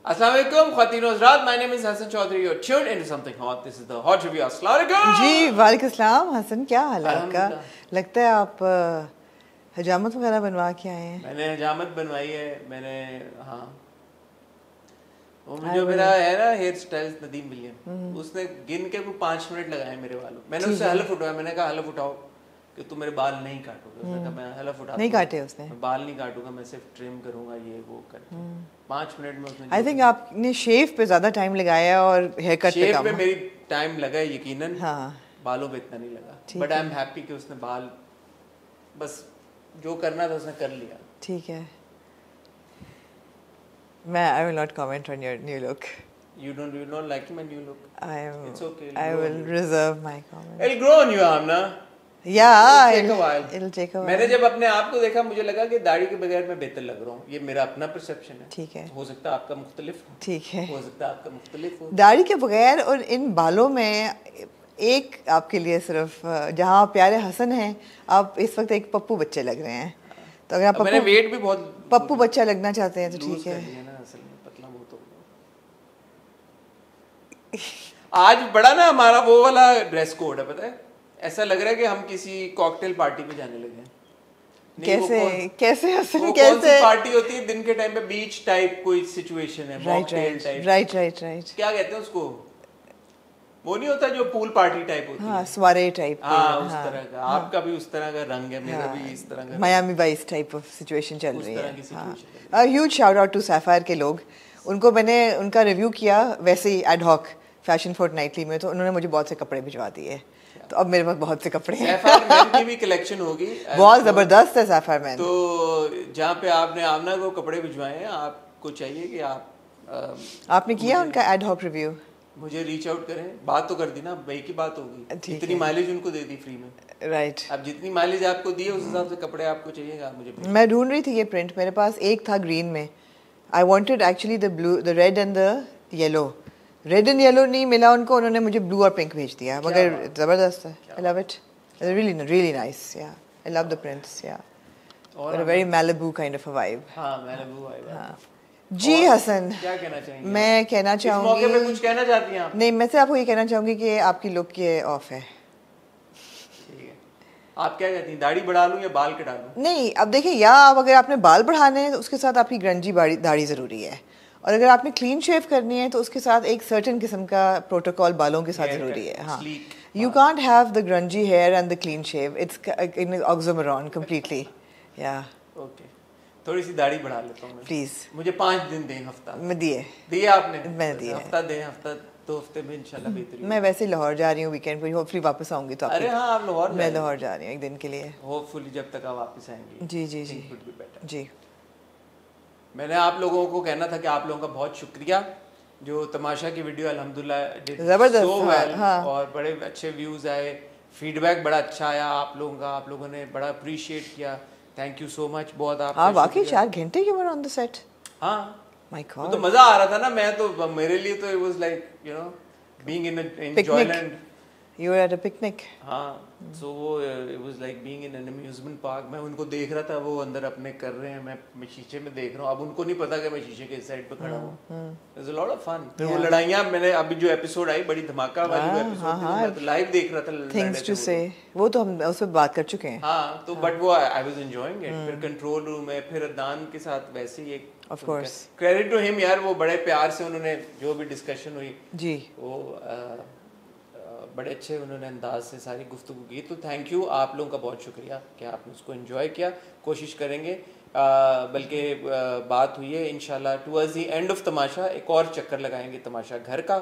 अस्सलाम वालेकुम ख्वातीन और हज़रात, my name is Hasan Chaudhry और tune in to something hot, this is the hot review. अस्सलाम वालेकुम जी। वालेकुम अस्सलाम। हसन, क्या हाल है आपका? लगता है आप हजामत वगैरह बनवा के आए हैं। मैंने हजामत बनवाई है मैंने, हाँ। जो मेरा है ना हेयर स्टाइल नदीम बिलियन, उसने गिन के कोई 5 मिनट लगाए मेरे बालों। मैंने उससे हलफ उठवाया, मैंने कहा हलफ उठाओ कि तुम मेरे बाल नहीं काटोगे। उसने कहा मैं हलफ उठा नहीं काटे, उसने बाल नहीं काटूंगा, मैं सिर्फ ट्रिम करूंगा ये वो करके। 5 मिनट में उसने, आई थिंक आपने शेव पे ज्यादा टाइम लगाया और हेयर कट पे कम। शेव पे मेरी टाइम लगा यकीनन, हां, बालों पे इतना नहीं लगा। बट आई एम हैप्पी कि उसने बाल बस जो करना था उसने कर लिया। ठीक है, I will not comment on your new look. You don't like my new look. It's okay. I will reserve my comment. It'll grow on you, Amna. Yeah. It'll take a while. मैंने जब अपने आप को देखा मुझे लगा कि दाढ़ी के बगैर मैं बेहतर लग रहा हूँ। ये मेरा अपना परसेप्शन है। ठीक है। हो सकता है आपका मुख्तलिफ हो। ठीक है। हो सकता है आपका मुख्तलिफ हो। दाढ़ी के बगैर और इन बालों में एक आपके लिए सिर्फ जहाँ प्यारे हसन हैं, आप इस वक्त एक पप्पू बच्चे लग रहे हैं। तो अगर आप मैंने वेट भी बहुत पप्पू बच्चा लगना चाहते हैं तो ठीक है। आज बड़ा ना हमारा वो वाला ड्रेस कोड है, पता है, ऐसा लग रहा है कि हम किसी कॉकटेल पार्टी पे जाने लगे हैं। कैसे हसन, कैसे पार्टी होती है दिन के टाइम पे? बीच टाइप कोई सिचुएशन है, mocktail type. Right right right, क्या कहते हैं उसको? वो नहीं होता जो पूल पार्टी टाइप होती है, स्वारे टाइप। हाँ, उस तरह का। आपका भी उस तरह का रंग है, मेरा भी इस तरह का Miami Vice type of situation चल रही है। Huge shout out to Sapphire के लोग, उनको मैंने उनका रिव्यू किया वैसे ही एड हॉक फैशन फोर्टनाइटली में, तो उन्होंने मुझे बहुत से कपड़े भिजवा दिए, तो अब मेरे पास बहुत से कपड़े हैं। सैफायरमैन की भी कलेक्शन होगी, बहुत जबरदस्त है सैफायरमैन। तो जहाँ पे आपने आमना को कपड़े भिजवाए हैं, आपको चाहिए कि आपने किया उनका एड हॉक रिव्यू, मुझे रीच आउट करें। बात तो कर दी ना, भाई की बात होगी। जितनी माइलेज उनको दे दी फ्री में। राइट, अब जितनी माइलेज आपको दी है उस हिसाब से कपड़े आपको चाहिएगा। आप मुझे, मैं ढूंढ रही थी ये प्रिंट, मेरे पास एक था ग्रीन में। I wanted actually the blue, the red and the yellow. Red and yellow नहीं मिला उनको, उन्होंने मुझे ब्लू और पिंक भेज दिया, मगर जबरदस्त है। I love it, really really nice. Yeah I love the prints, yeah और a very Malibu kind of a vibe. हां, मैलिबू वाइब जी। हसन, क्या कहना चाहेंगे? मैं कहना चाहूँगी, इस मौके पे कुछ कहना चाहती हैं आप? नहीं, मैं सिर्फ आपको ये कहना चाहूँगी कि आपकी लुक ये ऑफ है। ठीक है, आप क्या कहती हैं, दाढ़ी बढ़ा लूँ या बाल कटा लूँ? नहीं, अब देखिए, या आप अगर आपने बाल बढ़ाने हैं तो उसके साथ आपकी ग्रंजी दाढ़ी ज़रूरी है, और अगर आपने क्लीन शेव करनी है तो उसके साथ एक सर्टन किस्म का प्रोटोकॉल बालों के साथ ज़रूरी है। हाँ, you can't have the grungy hair and the clean shave, it's in oxymoron completely. Yeah okay, थोड़ी सी दाढ़ी बढ़ा लेता हूँ प्लीज, मुझे 5 दिन दें। हफ्ता में दिए दिए आपने, मैंने दिए हफ्ता दें, हफ्ता 2 हफ्ते में इंशाल्लाह बेहतरी। मैं वैसे लाहौर जा रही हूँ वीकेंड पे, होपफुली वापस आऊंगी तो। अरे हाँ, आप लाहौर? मैं लाहौर जा रही हूँ एक दिन के लिए, होपफुली जब तक आप वापस आएंगी। जी जी जी जी, मैंने आप लोगों को कहना था कि आप लोगों का बहुत शुक्रिया, जो तमाशा की वीडियो अल्हम्दुलिल्लाह जबरदस्त और बड़े अच्छे व्यूज आए, फीडबैक बड़ा अच्छा आया आप लोगों का, आप लोगों ने बड़ा अप्रिशिएट किया। थैंक यू सो मच, बहुत आपका। हां, वाकई 4 घंटे you were on the set. हां माय गॉड, तो मजा आ रहा था ना। मैं तो, मेरे लिए तो it was like you know being in a Joyland, you were at a picnic. हां, so it was like being in an amusement park. मैं उनको देख रहा था, वो अंदर अपने कर रहे हैं, मैं शीशे में देख रहा हूं। अब उनको नहीं पता कि मैं शीशे के इस साइड पे खड़ा हूं। It's a lot of fun. फिर वो लड़ाइयां, मैंने अभी जो एपिसोड आई बड़ी धमाका वाली एपिसोड, मैं तो लाइव देख रहा था। थिंग्स टू से, वो तो हम उस पे बात कर चुके हैं। हां, तो बट वो आई वाज एंजॉयिंग इट। फिर कंट्रोल रूम में फिर अदान के साथ वैसे ही एक, of course credit to him यार, वो बड़े प्यार से उन्होंने जो भी डिस्कशन हुई जी, वो बड़े अच्छे उन्होंने अंदाज से सारी गुफ्तगू की। तो थैंक यू, आप लोगों का बहुत शुक्रिया कि आपने उसको एंजॉय किया। कोशिश करेंगे, बल्कि बात हुई है इंशाल्लाह towards the end of Tamasha एक और चक्कर लगाएंगे तमाशा घर का,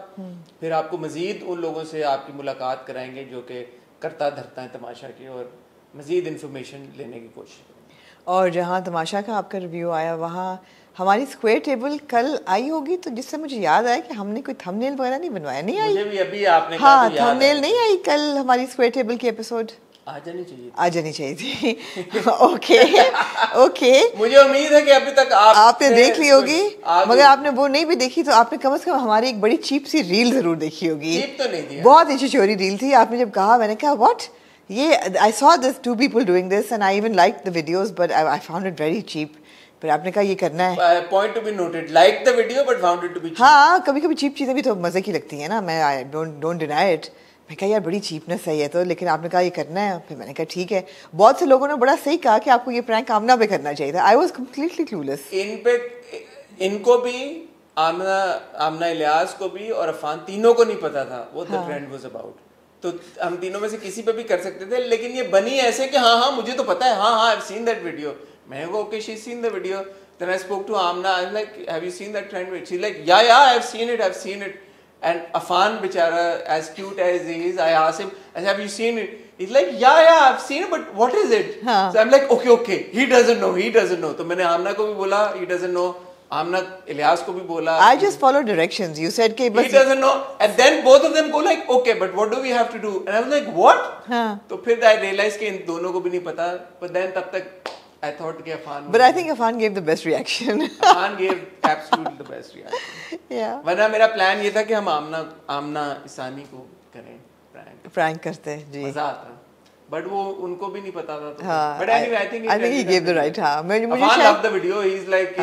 फिर आपको मज़ीद उन लोगों से आपकी मुलाकात कराएंगे जो कि करता धरता है तमाशा की, और मज़ीद इन्फॉर्मेशन लेने की कोशिश करेंगे। और जहाँ तमाशा का आपका रिव्यू आया, वहाँ हमारी स्क्वायर टेबल कल आई होगी, तो जिससे मुझे याद आया कि हमने कोई थंबनेल वगैरह नहीं बनवाया। नहीं आई? मुझे भी अभी आपने, हाँ, थंबनेल नहीं आई कल हमारी स्क्वायर टेबल की एपिसोड। आ जानी चाहिए थी। ओके। मुझे उम्मीद है कि अभी तक आपने देख ली होगी, मगर आपने वो नहीं भी देखी तो आपने कम से कम हमारी एक बड़ी चीप सी रील जरूर देखी होगी। चीप तो नहीं थी, बहुत अच्छी चोरी रील थी। आपने जब कहा, मैंने कहा व्हाट, ये I saw this 2 people doing this and I even like the videos but I found it very cheap. पर आपने कहा ये करना है। Point to be noted, like the video but found it to be cheap. हाँ कभी कभी cheap चीज़ें भी तो मज़े की लगती हैं ना। मैं आई डोंट डिनाई इट, मैं कहा यार बड़ी चीपनेस है ये तो, लेकिन आपने कहा ये करना है, फिर मैंने कहा ठीक है। बहुत से लोगों ने बड़ा सही कहा कि आपको ये प्रैंक आमना पे करना चाहिए था। I was completely clueless. इनको भी आमना इलियास को भी और अफान तीनों को नहीं पता था वो द फ्रेंड वाज अबाउट। तो हम तीनों में से किसी पे भी कर सकते थे, लेकिन ये बनी ऐसे कि हाँ हाँ मुझे तो पता है, हाँ हाँ I have seen that video. मैं वो okay she seen the video, then I spoke to Amna, I am like have you seen that trend, she like yeah yeah I have seen it, I have seen it. And Afan बेचारा as cute as he is, I asked him I have you seen it, he is like yeah yeah I have seen it but what is it. So I am like okay okay, he doesn't know, he doesn't know. तो मैंने आमना को भी बोला he doesn't know, Aamna Ilyas को भी बोला I just follow directions, you said कि he doesn't know, and then both of them go like okay but what do we have to do, and I was like what। हाँ तो फिर I realized कि इन दोनों को भी नहीं पता, but then तब तक I thought कि Affan, but I think Afaan gave the best reaction। Afaan gave absolutely the best reaction, yeah। वरना मेरा plan ये था कि हम आमना इसानी को करें prank करते जी, मजा आता, बट वो उनको भी नहीं पता था। हाँ but anyway I think he gave the right। हाँ Afaan loved the video, he's like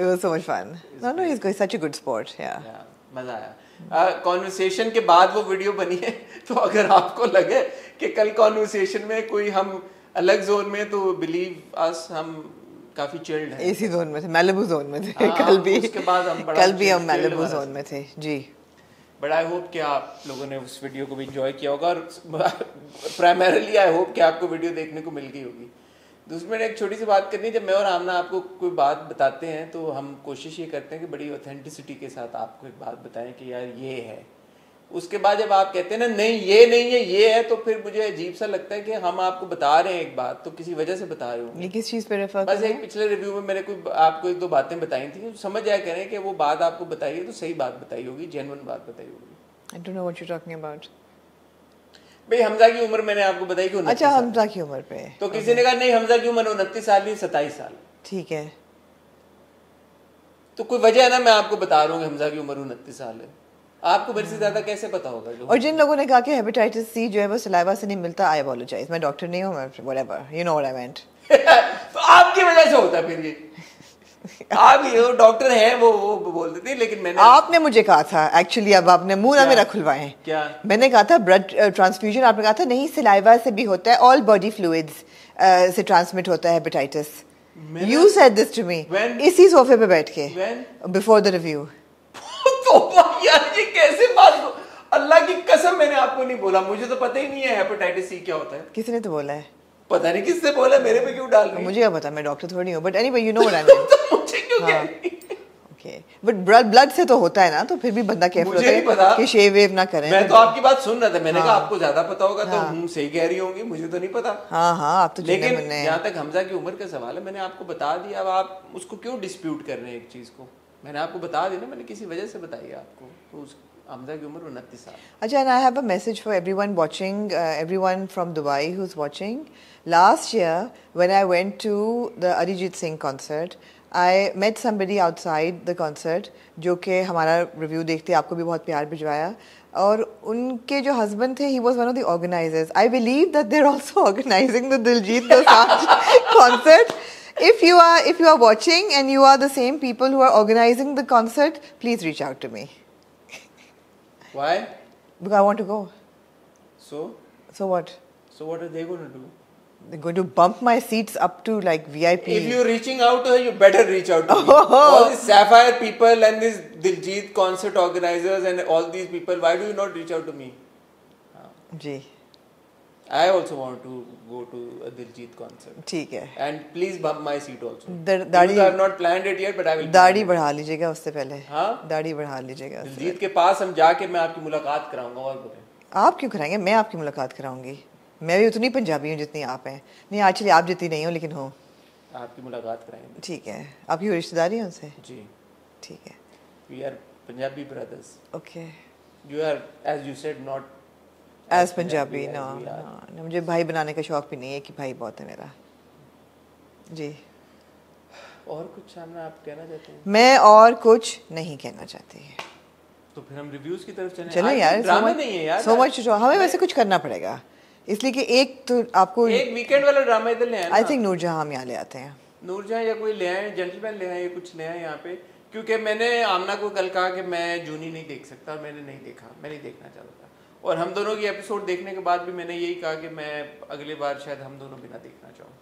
it was so much fun। No, he's such a good sport, yeah। मजा आया कॉन्वर्सेशन के बाद। वो वीडियो बनी है तो अगर आपको लगे कि कल कॉन्वर्सेशन में कोई हम अलग जोन में, तो बिलीव अस हम काफी चिल्ड हैं। इसी जोन में थे, मैलिबू जोन में थे। कल भी उसके बाद हम कल भी हम मैलिबू जोन में थे जी। बट आई होप कि आप लोगों ने उस वीडियो को भी इंजॉय किया होगा, और प्राइमरली आई होप कि आपको वीडियो देखने को मिल गई होगी। दूसरी मैंने एक छोटी सी बात करनी है, जब मैं और आमना आपको कोई बात बताते हैं तो हम कोशिश ये करते हैं कि बड़ी ऑथेंटिसिटी के साथ आपको एक बात बताएं कि यार ये है। उसके बाद जब आप कहते हैं ना नहीं ये नहीं है ये है, तो फिर मुझे अजीब सा लगता है कि हम आपको बता रहे हैं एक बात तो किसी वजह से बता रहे हो। ये किस चीज़ पे रेफर बस एक पिछले रिव्यू में मैंने कोई आपको एक दो बातें बताई थी, समझ आया करें कि वो बात आपको बताइए तो सही बात बताई होगी, जेन्युइन बात बताई होगी। I don't know what you talking about. भाई हमजा की उम्र मैंने आपको बताई कि अच्छा हमजा की उम्र पे, तो किसी ने कहा नहीं हमजा की उम्र 29 साल नहीं 27 साल, ठीक है। तो कोई वजह है ना, मैं आपको बता रहा हूँ हमजा की उम्र 29 साल है, आपको मेरे से ज्यादा कैसे पता होगा। और जिन लोगों ने कहा कि हेपेटाइटिस सी जो है वो सलाइवा से नहीं मिलता, आई अपोलोजाइज, मैं डॉक्टर नहीं हूँ, whatever you know what I meant. तो आपकी वजह से होता है फिर ये। आप ये डॉक्टर हैं वो बोलते थे, लेकिन मैंने आपने मुझे कहा था एक्चुअली, अब आपने मुंह ना मेरा खुलवाएं। क्या मैंने कहा था ब्लड ट्रांसफ्यूजन, आपने कहा था नहीं सलाइवा से भी होता है, ऑल बॉडी फ्लूइड्स से ट्रांसमिट होता है hepatitis. You said this to me इसी सोफे पे बैठ के बिफोर द रिव्यू। तोबा यार ये कैसे बात, अल्लाह की कसम मैंने आपको नहीं बोला, मुझे तो पता ही नहीं है हेपेटाइटिस सी क्या होता है। किसी ने तो बोला है, पता नहीं किससे बोला, मेरे पे क्यों डाल रही है। मुझे क्या पता, मैं डॉक्टर थोड़ी हूं, but anyway you know what I mean. तो मुझे क्यों कह रही है, ओके बट ब्लड से तो होता है ना, तो फिर भी बंदा केयरफुल होता है कि शेव वेव ना करें। मैं तो आपकी बात सुन रहा था, मैंने कहा आपको ज्यादा पता होगा तो हम सही कह रही होंगी, मुझे तो नहीं पता। हां हां आप तो जुने बने हैं। यहां तक हमजा की उम्र का सवाल है, मैंने आपको बता दिया, अब आप उसको क्यों डिस्प्यूट कर रहे हैं एक चीज को। मैंने आपको बता दिया ना, मैंने किसी वजह से बताई आपको, तो हमजा की उम्र 29 साल। अच्छा I have a message for everyone watching, everyone from Dubai who is watching. Last year, when I went to the Arjit Singh concert, I met somebody outside the concert, जो कि हमारा review देखते आपको भी बहुत प्यार भिजवाया, और उनके जो husband थे, he was one of the organizers. I believe that they're also organizing the Diljit Dosanjh concert. If you are watching and you are the same people who are organizing the concert, please reach out to me. Why? Because I want to go. So what? So what are they going to do? They're going to bump my seats up to like VIP. If you're reaching out to her, you better reach out to me. All these Sapphire people and these Diljit concert organizers and all these people, why do you not reach out to me? जी. I also want to go to a Diljit concert. ठीक है. And please bump my seat also. Because I have not planned it yet, but I will. दाढ़ी बढ़ा लीजिएगा उससे पहले. हाँ. दाढ़ी बढ़ा लीजिएगा. दिलजीत के पास हम जाके मैं आपकी मुलाकात कराऊंगा और बोलें. आप क्यों कराएंगे? मैं आपकी मुलाकात कराऊंगी. मैं भी उतनी पंजाबी हूँ जितनी आप हैं। नहीं एक्चुअली आप जितनी नहीं हो, लेकिन हो। आपकी मुलाकात कराएंगे। ठीक है। आपकी रिश्तेदारी है उनसे? जी। ठीक है। We are Punjabi brothers. Okay. You are, as you said, not as Punjabi. No. मुझे भाई बनाने का शौक भी नहीं है कि भाई बहुत है मेरा। जी। और कुछ सामने आप कहना चाहते हैं? मैं और कुछ नहीं कहना चाहती। तो फिर हम रिव्यूज की तरफ चलें। ड्रामा नहीं है यार। So much drama। हमें वैसे कुछ करना पड़ेगा। इसलिए कि एक तो आपको एक वीकेंड वाला ड्रामा इधर ले आना। आई थिंक नूर जहां हम यहाँ ले आते हैं। नूर जहाँ या कोई ले आए, जेंटलमैन ले आए या कुछ ले आए यहाँ पे, क्योंकि मैंने आमना को कल कहा कि मैं जूनी नहीं देख सकता और मैंने नहीं देखा, मैं नहीं देखना चाहता था। और हम दोनों की एपिसोड देखने के बाद भी मैंने यही कहा कि मैं अगली बार शायद हम दोनों बिना देखना चाहूँ।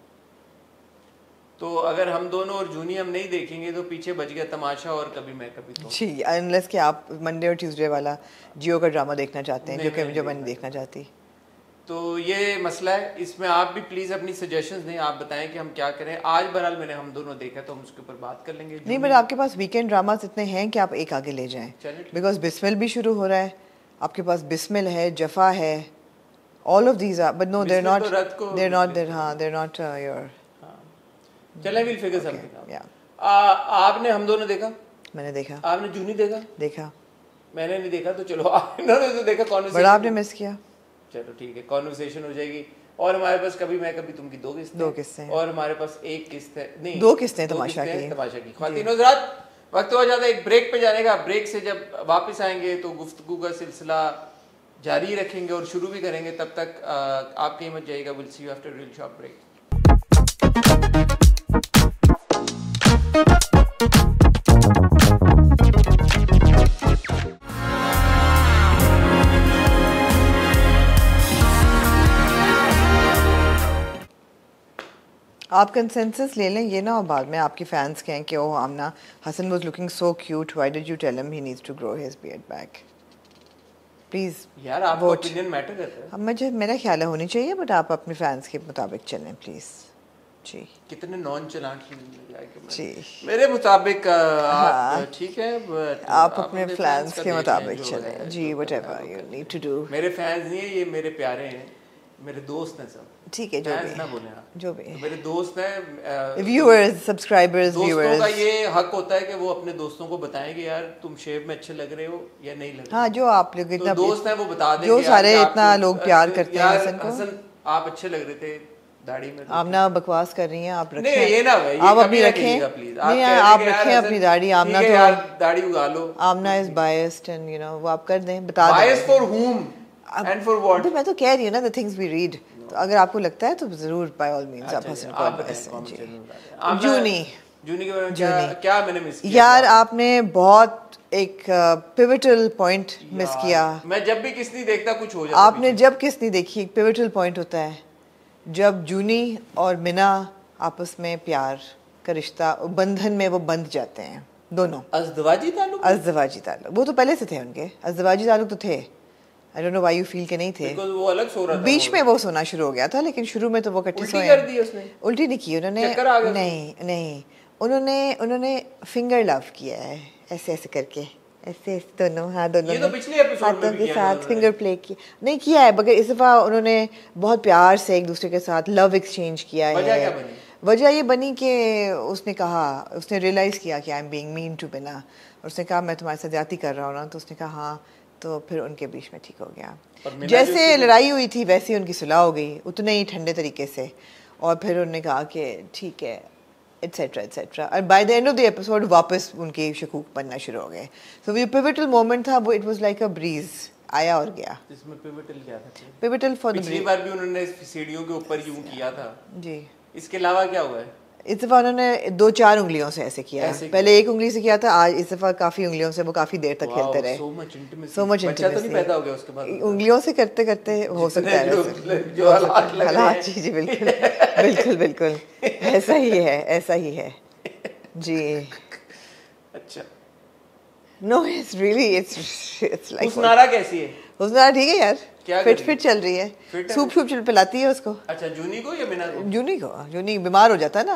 तो अगर हम दोनों और जूनी हम नहीं देखेंगे तो पीछे बच गया तमाशा और कभी मैं कभी तो जी, अनलेस कि आप मंडे और ट्यूसडे वाला जियो का ड्रामा देखना चाहते हैं, जो मैं नहीं देखना चाहती। तो ये मसला है, इसमें आप भी प्लीज अपनी सजेशंस दें, आप बताएं कि हम क्या करें। आज बहरहाल मैंने हम दोनों देखा तो हम उसके ऊपर बात कर लेंगे। नहीं बट आपके पास वीकेंड ड्रामास इतने हैं कि आप एक आगे ले जाएं, बिकॉज बिस्मिल भी शुरू हो रहा है, आपके पास बिस्मिल है, जफा है, all of these are but no they are not your. चलें विल फिगर समथिंग। आपने हम दोनों देखा? मैंने देखा। आपने जूनी देखा? देखा। मैंने नहीं देखा, तो चलो आपने तो देखा, कॉन्वर्सेशन बड़ा आपने मिस किया। चलो ठीक है, कॉन्वर्सेशन हो जाएगी। और हमारे पास कभी मैं कभी तुम की दो किस्तें, और हमारे पास एक किस्त है, नहीं दो किस्तें तमाशा की, तमाशा की। खातिन हज़रात वक्त हो जाता है एक ब्रेक पे जाने का। ब्रेक से जब वापस आएंगे तो गुफ्तगू का सिलसिला जारी रखेंगे और शुरू भी करेंगे। तब तक आप कहीं मत जाइएगा। Will see you after real short break. आप कंसेंसस ले लें ये ना, और बाद में आपकी फैंस कहें कि oh Amna, Hasan was looking so cute, why did you tell him he needs to grow his beard back. Please यार, आपका ओपिनियन मैटर करता है। मुझे मेरा ख्याल है होनी चाहिए, बट आप अपने फैंस के मुताबिक चलें प्लीज। जी कितने नॉन चलांट जी, मेरे मुताबिक ठीक है, बट आप अपने फैंस के मुताबिक चलें जी, whatever you need to do. मेरे फैंस नहीं है ये, मेरे प्यारे हैं, मेरे दोस्त हैं सब। ठीक है, जो भी ना बोले आप, जो भी मेरे दोस्त हैं, व्यूअर्स, सब्सक्राइबर्स, व्यूअर्स का ये हक होता है कि वो अपने दोस्तों को बताएं कि यार तुम शेप में अच्छे लग रहे हो या नहीं लग रहे। हाँ, जो आप लोग इतना दोस्त हैं वो बता दें, जो सारे इतना लोग प्यार करते हैं हसन को। हसन आप अच्छे लग रहे थे दाढ़ी में। आमना बकवास कर रही हैं, आप रखें। नहीं ये ना भाई, आप अपनी रखें प्लीज, आप रखें अपनी दाढ़ी। आमना तो दाढ़ी उगा लो। आमना is biased and you know, वो आप कर दें, बता दें। Biased for whom and for what. मैं तो कह रही हूँ ना, द थिंग्स वी रीड। तो अगर आपको लगता है तो जरूर बाय ऑल मींस आप हसन को बताएं। जूनी के बारे में क्या मैंने मिस किया? यार आपने बहुत एक पिवटल पॉइंट मिस किया। मैं जब भी किस नहीं देखता कुछ हो जाता है। आपने जब किस नहीं देखी, एक पिवटल पॉइंट होता है जब जूनी और मिना आपस में प्यार का रिश्ता बंधन में वो बंध जाते हैं दोनों। अज़दवाजी ताल्लुक, अज़दवाजी ताल्लुक वो तो पहले से थे उनके, अज़दवाजी ताल्लुक तो थे। I don't know why you feel के नहीं थे। वो अलग सो रहा था, बीच में वो सोना शुरू हो गया था, लेकिन शुरू में तो वो इकट्ठे सोए। उल्टी कर दी उसने? उल्टी नहीं की उन्होंने, नहीं नहीं, उन्होंने फिंगर लव किया है, ऐसे ऐसे करके, ऐसे ऐसे दोनों, हाँ दोनों हाथों के साथ फिंगर प्ले किया, नहीं किया है, मगर इस दफ़ा उन्होंने बहुत प्यार से एक दूसरे के साथ लव एक्सचेंज किया है। वजह ये बनी कि उसने कहा, उसने रियलाइज़ किया कि I am being mean to Bina, और उसने कहा मैं तुम्हारे साथ ज़्यादती कर रहा हूँ ना, तो उसने कहा हाँ, तो फिर उनके बीच में ठीक हो गया। जैसे लड़ाई हुई थी वैसे ही उनकी सुलह हो गई, उतने ही ठंडे तरीके से। और फिर उन्होंने कहा कि ठीक है, एट्सेट्रा एट्सेट्रा, और by the end of the episode वापस उनके शकूक बनना शुरू हो गए। सो वो पिवटल मोमेंट था, वो it was like a breeze, आया और गया। इसमें पिवटल क्या था? Pivotal for the breeze. पिछली बार भी उन्होंने सीढ़ियों के ऊपर यूं किया था जी, इसके अलावा क्या हुआ है? इस दफ़ा उन्होंने 2-4 उंगलियों से ऐसे किया, पहले एक उंगली से किया था, आज इस दफ़ा काफ़ी उंगलियों से वो काफ़ी देर तक खेलते रहे। सो मच इंटीमेसी, उंगलियों से करते करते हो सकता है। जी जी बिल्कुल बिल्कुल बिल्कुल, ऐसा ही है, ऐसा ही है जी। अच्छा no it's really it's like Husnara कैसी है? हुस्नारा ठीक है यार, फिट फिट चल रही है, सूप सूप चल पिलाती है उसको। अच्छा जूनी को या मिना को? जूनी को, जूनी बीमार हो जाता है ना।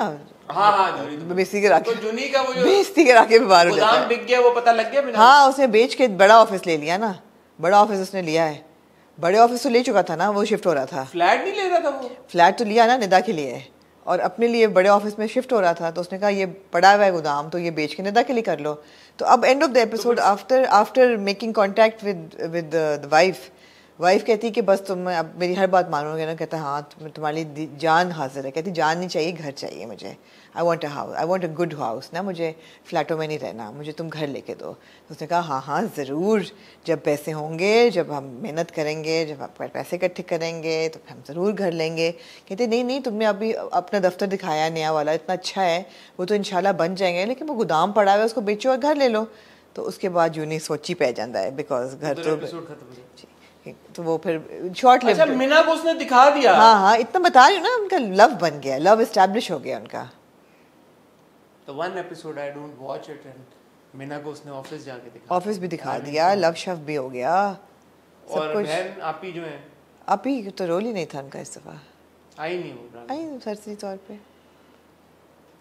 हाँ हाँ, बेइज्जती करा के, तो जूनी का वो जो बेइज्जती करा के बीमार हो जाता है, गोदाम बिक गया वो पता लग गया मिना। हाँ उसने बेच के बड़ा ऑफिस ले लिया ना, बड़ा ऑफिस उसने लिया है, बड़े ऑफिस तो ले चुका था ना, वो शिफ्ट हो रहा था। फ्लैट नहीं ले रहा था वो? फ्लैट तो लिया ना निदा के लिए, और अपने लिए बड़े ऑफिस में शिफ्ट हो रहा था, तो उसने कहा ये पड़ा हुआ है गोदाम, तो ये बेच के निदा के लिए कर लो। तो अब end of the episode after making contact with wife, wife कहती कि बस तुम अब मेरी हर बात मानोगे ना, कहता हाँ तुम्हारी जान हाजिर है, कहती जान नहीं चाहिए, घर चाहिए मुझे, I want a house, I want a good house ना, मुझे फ्लैटों में नहीं रहना, मुझे तुम घर लेके दो। तो उसने कहा हाँ हाँ ज़रूर, जब पैसे होंगे, जब हम मेहनत करेंगे, जब आप पैसे इकट्ठे करेंगे तो हम ज़रूर घर लेंगे। कहते नहीं नहीं तुमने अभी अपना दफ्तर दिखाया नया वाला, इतना अच्छा है, वो तो इंशाल्लाह बन जाएंगे, लेकिन वो गोदाम पड़ा हुआ है, उसको बेचो और घर ले लो। तो उसके बाद यूनी सोची पै जाता है बिकॉज घर तो वो फिर शॉर्ट लिफ्ट। अच्छा मीना को उसने दिखा दिया। हाँ हाँ इतना बता रही हूँ ना, उनका लव बन गया, लव एस्टैब्लिश हो गया उनका। तो one episode I don't watch it and Meena को उसने ऑफिस जाके दिखा, ऑफिस भी दिखा दिया, लव शव भी हो गया और बहन आपी जो है, आपी तो रोल ही नहीं था उनका इस दफा, आई नहीं हो रहा आई सरसरी तौर पे।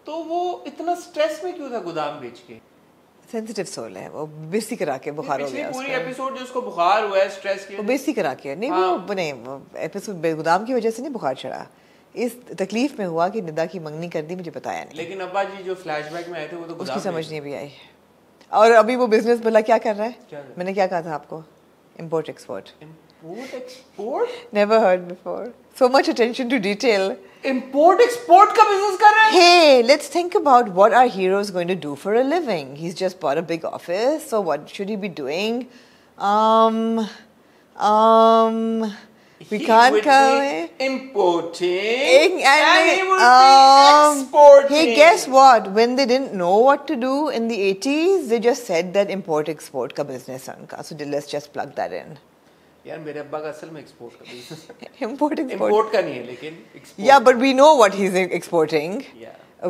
तो वो इतना स्ट्रेस में क्यों था गोदाम बेच के? सेंसिटिव सोल है वो, बेसी करा के बुखार हो गया, पूरी एपिसोड जो उसको बुखार हुआ है स्ट्रेस के, वो बेसी करा के नहीं वो नहीं एपिसोड बेगुदाम की वजह से नहीं बुखार चढ़ा, इस तकलीफ में हुआ कि निदा की मंगनी कर दी, मुझे बताया नहीं। लेकिन अब्बा जी जो फ्लैशबैक में आए थे वो तो उसकी समझ नहीं भी आई। और अभी वो बिजनेस भला क्या कर रहा है, मैंने क्या कहा था आपको, import export. Import export never heard before, so much attention to detail. Import export का business कर रहे हैं। Hey, let's think about what our hero is going to do for a living. He's just bought a big office, so what should he be doing? We can't call it importing, and he would be exporting. Hey, guess what? When they didn't know what to do in the 80s, they just said that import export का business उनका, so let's just plug that in. यार मेरे अब्बा का असल में export का business है, इंपोर्ट का नहीं है लेकिन export. Yeah but we know what he is exporting,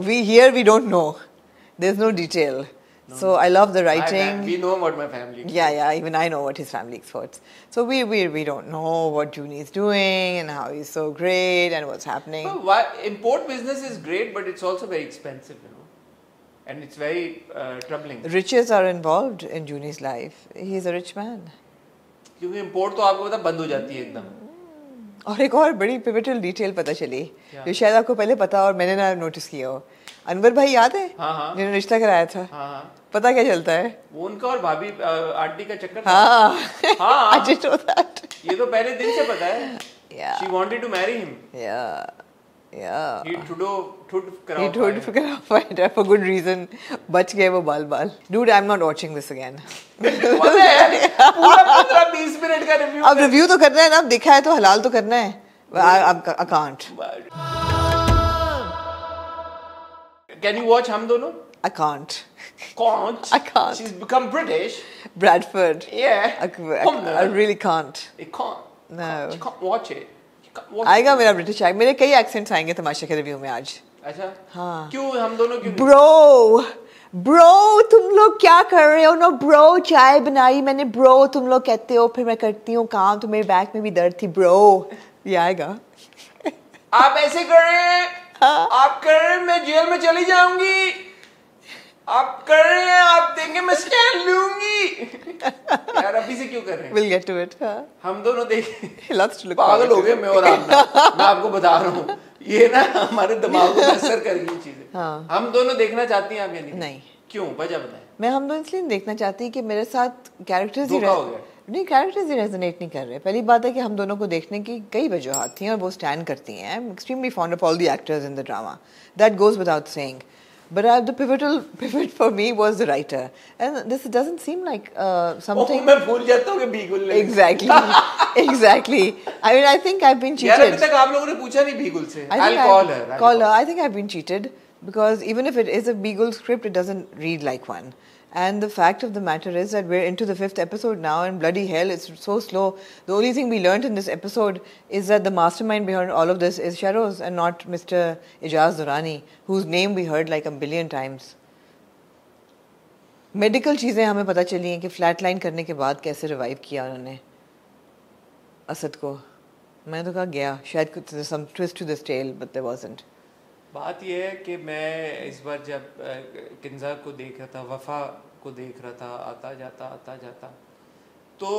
we hear we don't know, there is no detail, so I love the writing. We know what my family, yeah yeah even I know what his family exports, so we don't know what Juni is doing and how he is so great and what's happening. Import business is great but it's also very expensive you know and it's very troubling. Riches are involved in Juni's life, he is a rich man, क्योंकि import तो आपको पता बंद हो जाती है एकदम। और एक और बड़ी पिवटल डिटेल पता चली जो शायद आपको पहले पता और मैंने ना नोटिस किया हो, अनवर भाई याद है? हाँ हाँ। जिन्होंने रिश्ता कराया था। हाँ हाँ। पता क्या चलता है वो उनका और भाभी आंटी का चक्कर था। हाँ हाँ। I just know that. ये तो पहले दिन से पता है। Yeah. She wanted to marry him. Yeah. Yeah. He thuded कराया for good reason. बच गए वो बाल बाल। Dude, I'm not watching this again. पूरा 15-20 मिनट का रिव्यू। अब रिव्यू तो करना है ना, अब देखा है तो हलाल तो करना है। I can't. Can you watch हम दोनों? I can't. Can't? I can't. She's become British. Bradford. Yeah. I really can't. I can't. No. She can't watch it. आएगा मेरा ब्रिटिश एक्सेंट, मेरे कई एक्सेंट्स आएंगे तमाशा के रिव्यू में आज। अच्छा हाँ। क्यों हम दोनों क्यों? ब्रो ब्रो तुम लोग क्या कर रहे हो ना, ब्रो चाय बनाई मैंने, ब्रो तुम लोग कहते हो फिर मैं करती हूँ काम, तो मेरे बैक में भी दर्द थी ब्रो, ये आएगा। आप ऐसे कर रहे हैं। हाँ? आप कर रहे हैं मैं जेल में चली जाऊंगी, आप कर रहे हैं आप देंगे मैं स्टैंड लूंगी। यार अभी से क्यों कर रहे हैं? We'll get to it, हाँ? हम दोनों देख पागल हो गए मैं और आमना। मैं आपको बता रहा हूँ ये ना हमारे दिमाग को असर कर गई चीजें। हाँ। हम दोनों देखना चाहती हैं आप या नहीं? नहीं। क्यों वजह बताएं। मैं हम दोनों इसलिए देखना चाहती कि मेरे साथ कैरेक्टर्स ही नहीं, कैरेक्टर्स ही रेजोनेट नहीं कर रहे। पहली बात है कि हम दोनों को देखने की कई वजूहत थी और वो स्टैंड करती हैं। I'm extremely fond of all the actors in the drama. That goes without saying. But the pivotal pivot for me was the writer, and this doesn't seem like something. Oh, मैं भूल जाता हूँ कि Bee Gul ने exactly, exactly. I mean, I think I've been cheated. यार अभी तक आप लोगों ने पूछा नहीं Bee Gul से. I'll call her. Call her. I think I've been cheated because even if it is a Bee Gul script, it doesn't read like one. And the fact of the matter is that we're into the 5th episode now, and bloody hell, it's so slow. The only thing we learned in this episode is that the mastermind behind all of this is Shahroz and not Mr. Ijaz Durrani, whose name we heard like a billion times. Medical चीज़ें हमें पता चली हैं कि flatline करने के बाद कैसे revive किया उन्होंने असद को। मैंने तो कहा गया, शायद कुछ some twist to this tale, but there wasn't. बात यह है कि मैं इस बार जब किंजा को देख रहा था, वफ़ा को देख रहा था, आता जाता तो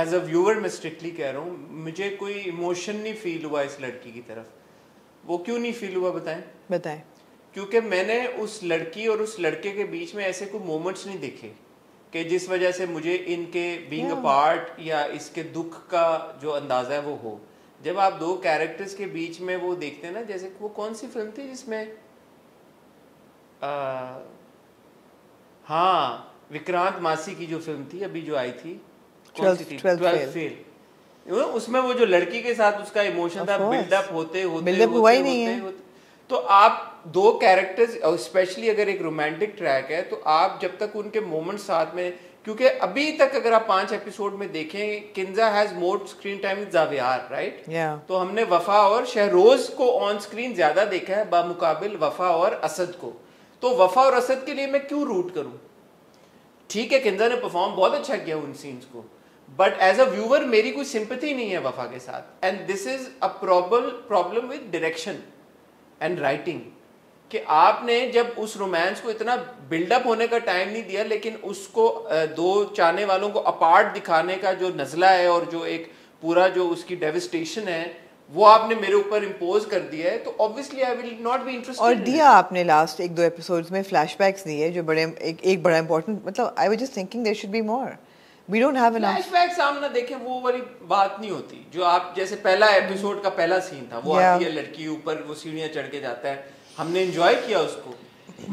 एज अ व्यूअर मैं स्ट्रिक्टली कह रहा हूँ मुझे कोई इमोशन नहीं फील हुआ इस लड़की की तरफ। वो क्यों नहीं फील हुआ बताएं। क्योंकि मैंने उस लड़की और उस लड़के के बीच में ऐसे कोई मोमेंट्स नहीं देखे कि जिस वजह से मुझे इनके बीइंग अ पार्ट या इसके दुख का जो अंदाजा है वो हो। जब आप दो कैरेक्टर्स के बीच में वो देखते हैं ना, जैसे वो कौन सी फिल्म थी जिसमें हाँ विक्रांत मासी की जो फिल्म थी अभी जो आई थी 12 फेल, उसमें वो जो लड़की के साथ उसका इमोशन था बिल्डअप होते, तो आप दो कैरेक्टर्स स्पेशली अगर एक रोमांटिक ट्रैक है तो आप जब तक उनके मोमेंट साथ में, क्योंकि अभी तक अगर आप 5 एपिसोड में देखें Kinza has more screen time with Javiyar, right? तो हमने वफा और शहरोज को ऑन स्क्रीन ज्यादा देखा है बामुकाबिल वफा और असद को। तो वफा और असद के लिए मैं क्यों रूट करूं? ठीक है किंजा ने परफॉर्म बहुत अच्छा किया उन सीन्स को, बट एज अ व्यूअर मेरी कोई सिंपैथी नहीं है वफा के साथ। And this is a problem with direction and writing कि आपने जब उस रोमांस को इतना बिल्डअप होने का टाइम नहीं दिया, लेकिन उसको दो चाहने वालों को अपार्ट दिखाने का जो नज़ला है और जो एक पूरा जो उसकी डेविस्टेशन है वो आपने मेरे ऊपर इम्पोज कर दिया है, तो obviously I will not be interested. और दिया आपने लास्ट 1-2 एपिसोड्स में फ्लैशबैक्स दिए जो बड़े एक बड़ा इंपॉर्टेंट, मतलब I was just thinking there should be more, we don't have enough flashbacks. सामने देखें वो वाली बात नहीं होती जो आप जैसे पहला एपिसोड का पहला सीन था वो आती है लड़की ऊपर वो सीढ़ियां चढ़ के जाता है, हमने एंजॉय किया उसको,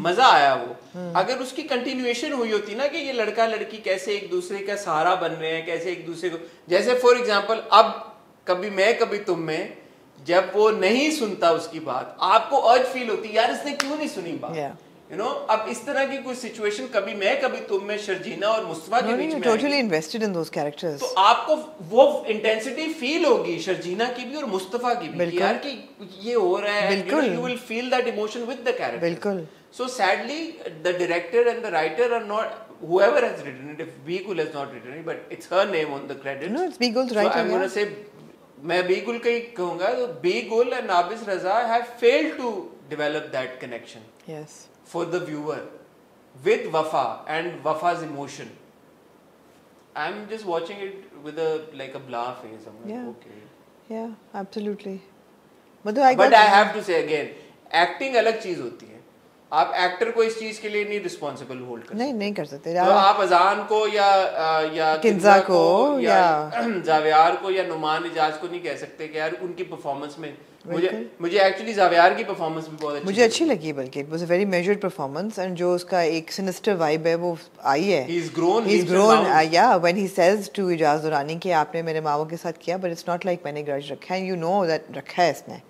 मजा आया वो। अगर उसकी कंटिन्यूएशन हुई होती ना कि ये लड़का लड़की कैसे एक दूसरे का सहारा बन रहे हैं, कैसे एक दूसरे को, जैसे फॉर एग्जांपल अब कभी मैं कभी तुम में जब वो नहीं सुनता उसकी बात आपको अर्ज फील होती यार इसने क्यों नहीं सुनी बात, यू नो। अब इस तरह की कोई सिचुएशन कभी मैं कभी तुम में शर्जीना और मुस्तफा के बीच में, totally invested in those characters, तो आपको वो इंटेंसिटी फील होगी शर्जीना की भी और मुस्तफा की भी यार कि ये हो रहा है, you will feel that emotion with the character. बिल्कुल। So sadly the director and the writer are not, whoever has written it, if Bee Gul has not written it, but it's her name on the credits. No, it's Bee Gul's writing. So I'm going to say मैं बी गुल का ही कहूंगा, तो Bee Gul and Navis Raza have failed to develop that connection yes for the viewer with Wafa and Wafa's emotion. I am just watching it with a like a blah face, okay yeah absolutely, but I have to say again acting अलग चीज होती है, आप actor को इस चीज के लिए नहीं रिस्पॉन्सिबल होल्ड कर नहीं कर सकते। तो आप अजान को या किंजा को या जावियार को या नुमान इजाज को नहीं कह सकते कि यार उनकी परफॉर्मेंस में मुझे एक्चुअली जावियार की परफॉर्मेंस भी बहुत मुझे अच्छी लगी, बल्कि it was a very measured performance and जो उसका एक सिनिस्टर वाइब है वो आई है। He is grown, he is grown, yeah when he says to Ijaz Durrani कि आपने मेरे मावो के साथ किया, बट इट्स नॉट लाइक मैंने ग्रज रखा है, यू नो दैट रखा है इसने।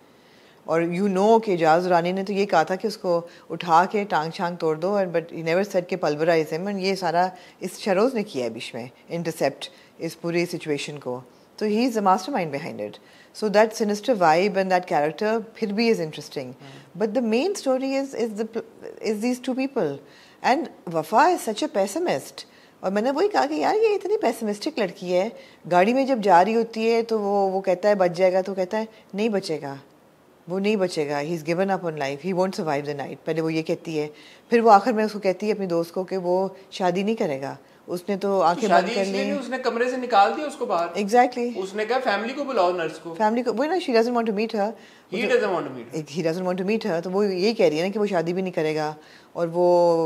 और यू नो कि इजाज़ दुरानी ने तो ये कहा था कि उसको उठा के टांग छांग तोड़ दो, और बट ही नेवर सेड के पल्वराइज हिम, एंड ये सारा इस शहरोज़ ने किया है बीच में इंटरसेप्ट इस पूरी सिचुएशन को। तो he is the mastermind behind it, so that sinister vibe and that character फिर भी is interesting, but the main story is these two people. And Wafa is such a pessimist, और मैंने वही कहा कि यार ये इतनी पेसिमिस्टिक लड़की है, गाड़ी में जब जा रही होती है तो वो कहता है बच जाएगा, तो कहता है नहीं बचेगा, वो नहीं बचेगा, he is given up on life, he won't survive the night, पहले वो ये कहती है। फिर वो आखिर में उसको कहती है अपनी दोस्त को कि वो शादी नहीं करेगा, उसने तो आंखें बंद कर ली, उसने कमरे से निकाल दिया उसको बाहर। एग्जैक्टली, उसने कहा फैमिली को बुलाओ, नर्स को, फैमिली को, वो ना she doesn't want to meet her, he doesn't want to meet her, तो वो यही कह रही है ना कि वो शादी भी नहीं करेगा और वो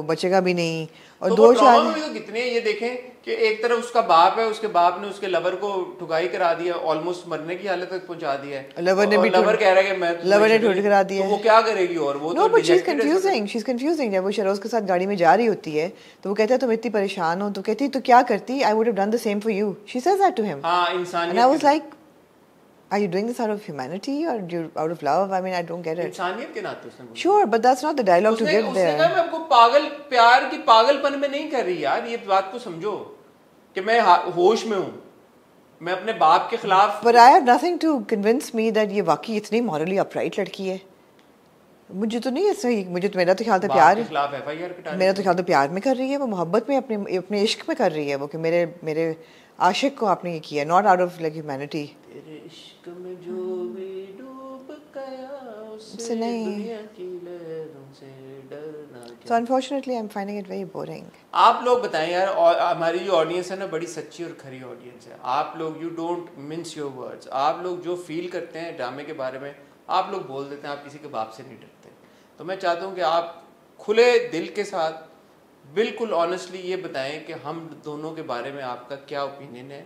बचेगा भी नहीं। और तो दो चार तो कितने ये देखें कि एक तरफ उसका बाप है, उसके बाप ने उसके लवर को ठुकाई करा दिया, ऑलमोस्ट मरने की हालत तक पहुंचा दिया है, लवर ने भी, लवर कह रहा है कि मैं, लवर ने ठुड करा दिया, तो वो क्या करेगी? और वो no, but she is confusing, she is confusing. जब वो शहरोज के साथ गाड़ी में जा रही होती है तो वो कहता है तुम इतनी परेशान हो, तो कहती तो क्या करती, I would have done the same for you, she says that to him. हां, इंसानियत। And I was like are you doing this out of humanity or out of love? I mean, I don't get it. इंसानियत के नाते उसने बोला। Sure, but that's not the dialogue to give there. उसने कहा मैं आपको पागल, प्यार की पागलपन में नहीं कर रही यार, ये बात को समझो कि मैं होश में हूँ, मैं अपने बाप के खिलाफ। But I have nothing to convince me that ये वाकई इतनी morally upright लड़की है। मुझे तो नहीं ऐसा, मुझे तो मेरा तो ख्याल था प्यार के खिलाफ FIR कटाने, मेरा तो ख्याल था प्यार में कर रही है, वो मोहब्बत में अपने इश्क में कर रही है वो, कि मेरे आशिक को आपने ये किया, not out of like humanity. तेरे इश्क में जो भी डूब गया उसे दुनिया की लहरों से डरना क्या। So unfortunately I am finding it very boring. आप लोग बताएं यार, और हमारी जो ऑडियंस है ना बड़ी सच्ची और खरी ऑडियंस है, आप लोग you don't mince your words, आप लोग जो फील करते हैं ड्रामे के बारे में आप लोग बोल देते हैं, आप किसी के बाप से नहीं डरते। तो मैं चाहता हूँ कि आप खुले दिल के साथ बिल्कुल ऑनेस्टली ये बताएं कि हम दोनों के बारे में आपका क्या ओपिनियन है,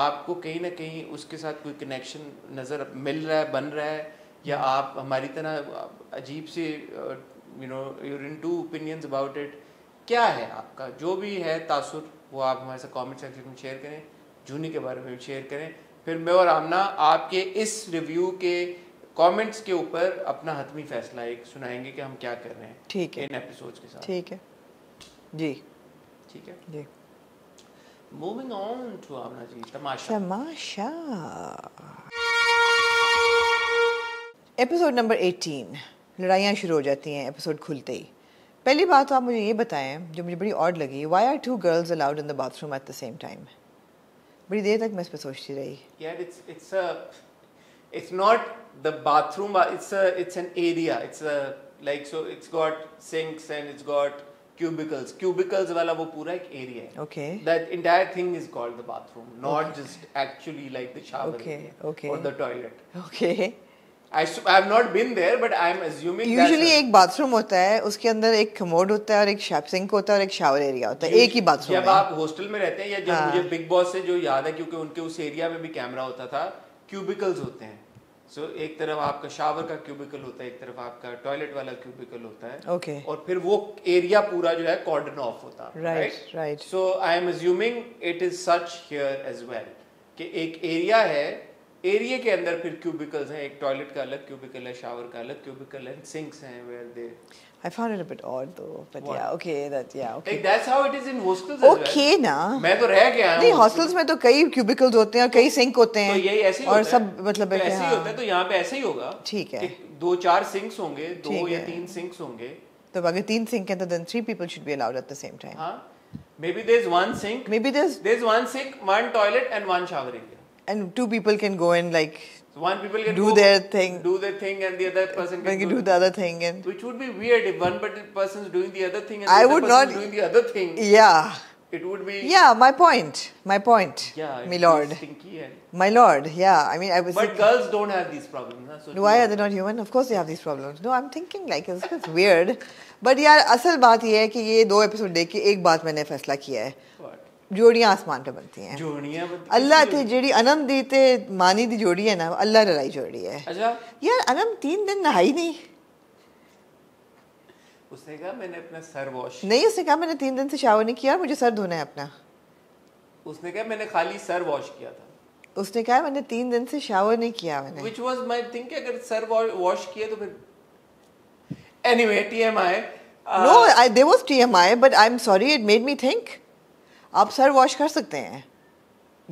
आपको कहीं ना कहीं उसके साथ कोई कनेक्शन नज़र मिल रहा है, बन रहा है, या आप हमारी तरह अजीब से you know you're into opinions about it, क्या है आपका जो भी है तासुर, वो आप हमारे साथ कॉमेंट सेक्शन में शेयर करें, जूनी के बारे में भी शेयर करें। फिर मैं और आमना आपके इस रिव्यू के कमेंट्स के ऊपर अपना हतमी फैसला एक सुनाएंगे कि हम क्या कर रहे हैं, ठीक है, इन एपिसोड्स के साथ, ठीक है जी, ठीक है जी। Moving on to Amna ji, Tamasha. Tamasha episode number 18, लड़ाइयाँ शुरू हो जाती हैं एपिसोड खुलते ही। पहली बात तो आप मुझे ये बताएं जो मुझे बड़ी ऑड लगी, why are two girls allowed in the bathroom at the same time? बड़ी देर तक मैं इस पर सोचती रही। यार it's not the bathroom, it's an area, it's like so it's got sinks and it's got cubicles, cubicles वाला वो पूरा एक एरिया है। Okay, that entire thing is called the bathroom, not just actually like the shower और the toilet. Okay, I have not been there but I am assuming usually that एक bathroom होता है, उसके अंदर एक कमोड होता है और एक शैप सिंक होता है और एक शावर एरिया होता है, एक ही बाथरूम है। जब आप हॉस्टल में रहते हैं या जब मुझे बिग बॉस से जो याद है, क्योंकि उनके उस एरिया में भी कैमरा होता था, क्यूबिकल्स होते हैं। सो एक तरफ आपका शावर का क्यूबिकल होता है, एक तरफ आपका टॉयलेट वाला क्यूबिकल होता है, okay. और फिर वो एरिया पूरा जो है कॉर्डन ऑफ होता है, right right. So I am assuming it is such here as well कि एक एरिया है, एरिया के अंदर फिर क्यूबिकल्स हैं, एक टॉयलेट का अलग क्यूबिकल है, शावर का अलग क्यूबिकल है, सिंक्स हैं where they I found it a bit odd though but what? yeah okay that yeah okay like that's how it is in hostels as well okay na मैं तो रह गया हूं हॉस्टल्स में, तो कई क्यूबिकल्स होते हैं और कई सिंक होते हैं, तो यही ऐसे ही और सब मतलब है ऐसे ही होता है, तो यहाँ पे ऐसे ही होगा, ठीक है, दो चार सिंक्स होंगे, दो या तीन सिंक्स होंगे, तो अगर तीन सिंक हैं तो then three people should be allowed at the same time, हां maybe there's one sink, maybe there's one sink, one toilet and one shower area. And two people can go and like one people can do their thing, and the other person can do the other thing, and which would be weird if one person is doing the other thing and the other person is doing the other thing. Yeah, it would be. Yeah, my point. Yeah, my lord. My lord. Yeah, I mean, I was. But girls don't have these problems, huh? So why are they not human? Of course, they have these problems. No, I'm thinking like it's weird. But यार असल बात ये है कि ये दो episode देख के एक बात मैंने फैसला किया है. What? जोड़ियाँ आसमान पे बनती हैं, जोड़ियाँ अल्लाह थे जेडी अनम दी ते मानी दी जोड़ी है ना, अल्लाह लड़ाई जोड़ी है। अच्छा यार अनम 3 दिन नहाई नहीं, उसने कहा मैंने अपना सर वॉश नहीं, उसने कहा मैंने 3 दिन से शावर नहीं किया, मुझे सर धोना है अपना, उसने कहा मैंने खाली सर वॉश किया था, उसने कहा मैंने 3 दिन से शावर नहीं किया मैंने, व्हिच वाज माय थिंकिंग, अगर सर वॉश किया तो फिर anyway TMI no I there was TMI but I am sorry it made me think आप सर वॉश कर सकते हैं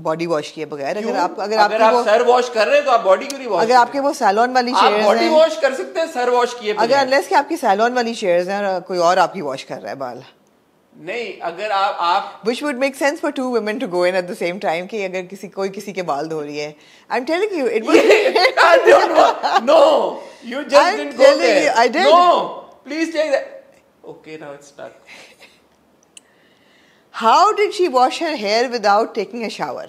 बॉडी वॉश किए बगैर, अगर आप सर वॉश कर रहे हैं तो आप बॉडी क्यों नहीं वॉश, अगर आपके वो सैलून वाली चेयर्स हैं आप बॉडी वॉश कर सकते हैं सर वॉश किए बगैर, अगर अनलेस कि आपकी सैलून वाली चेयर्स हैं और कोई और आपकी वॉश कर रहा है बाल, नहीं अगर आप which would make sense for two women to go in at the same time कि अगर कोई किसी के बाल धो रही है, I am telling you it was no you just didn't go there, I did, no please take that, okay now it's stuck. How did she wash her hair without taking a shower?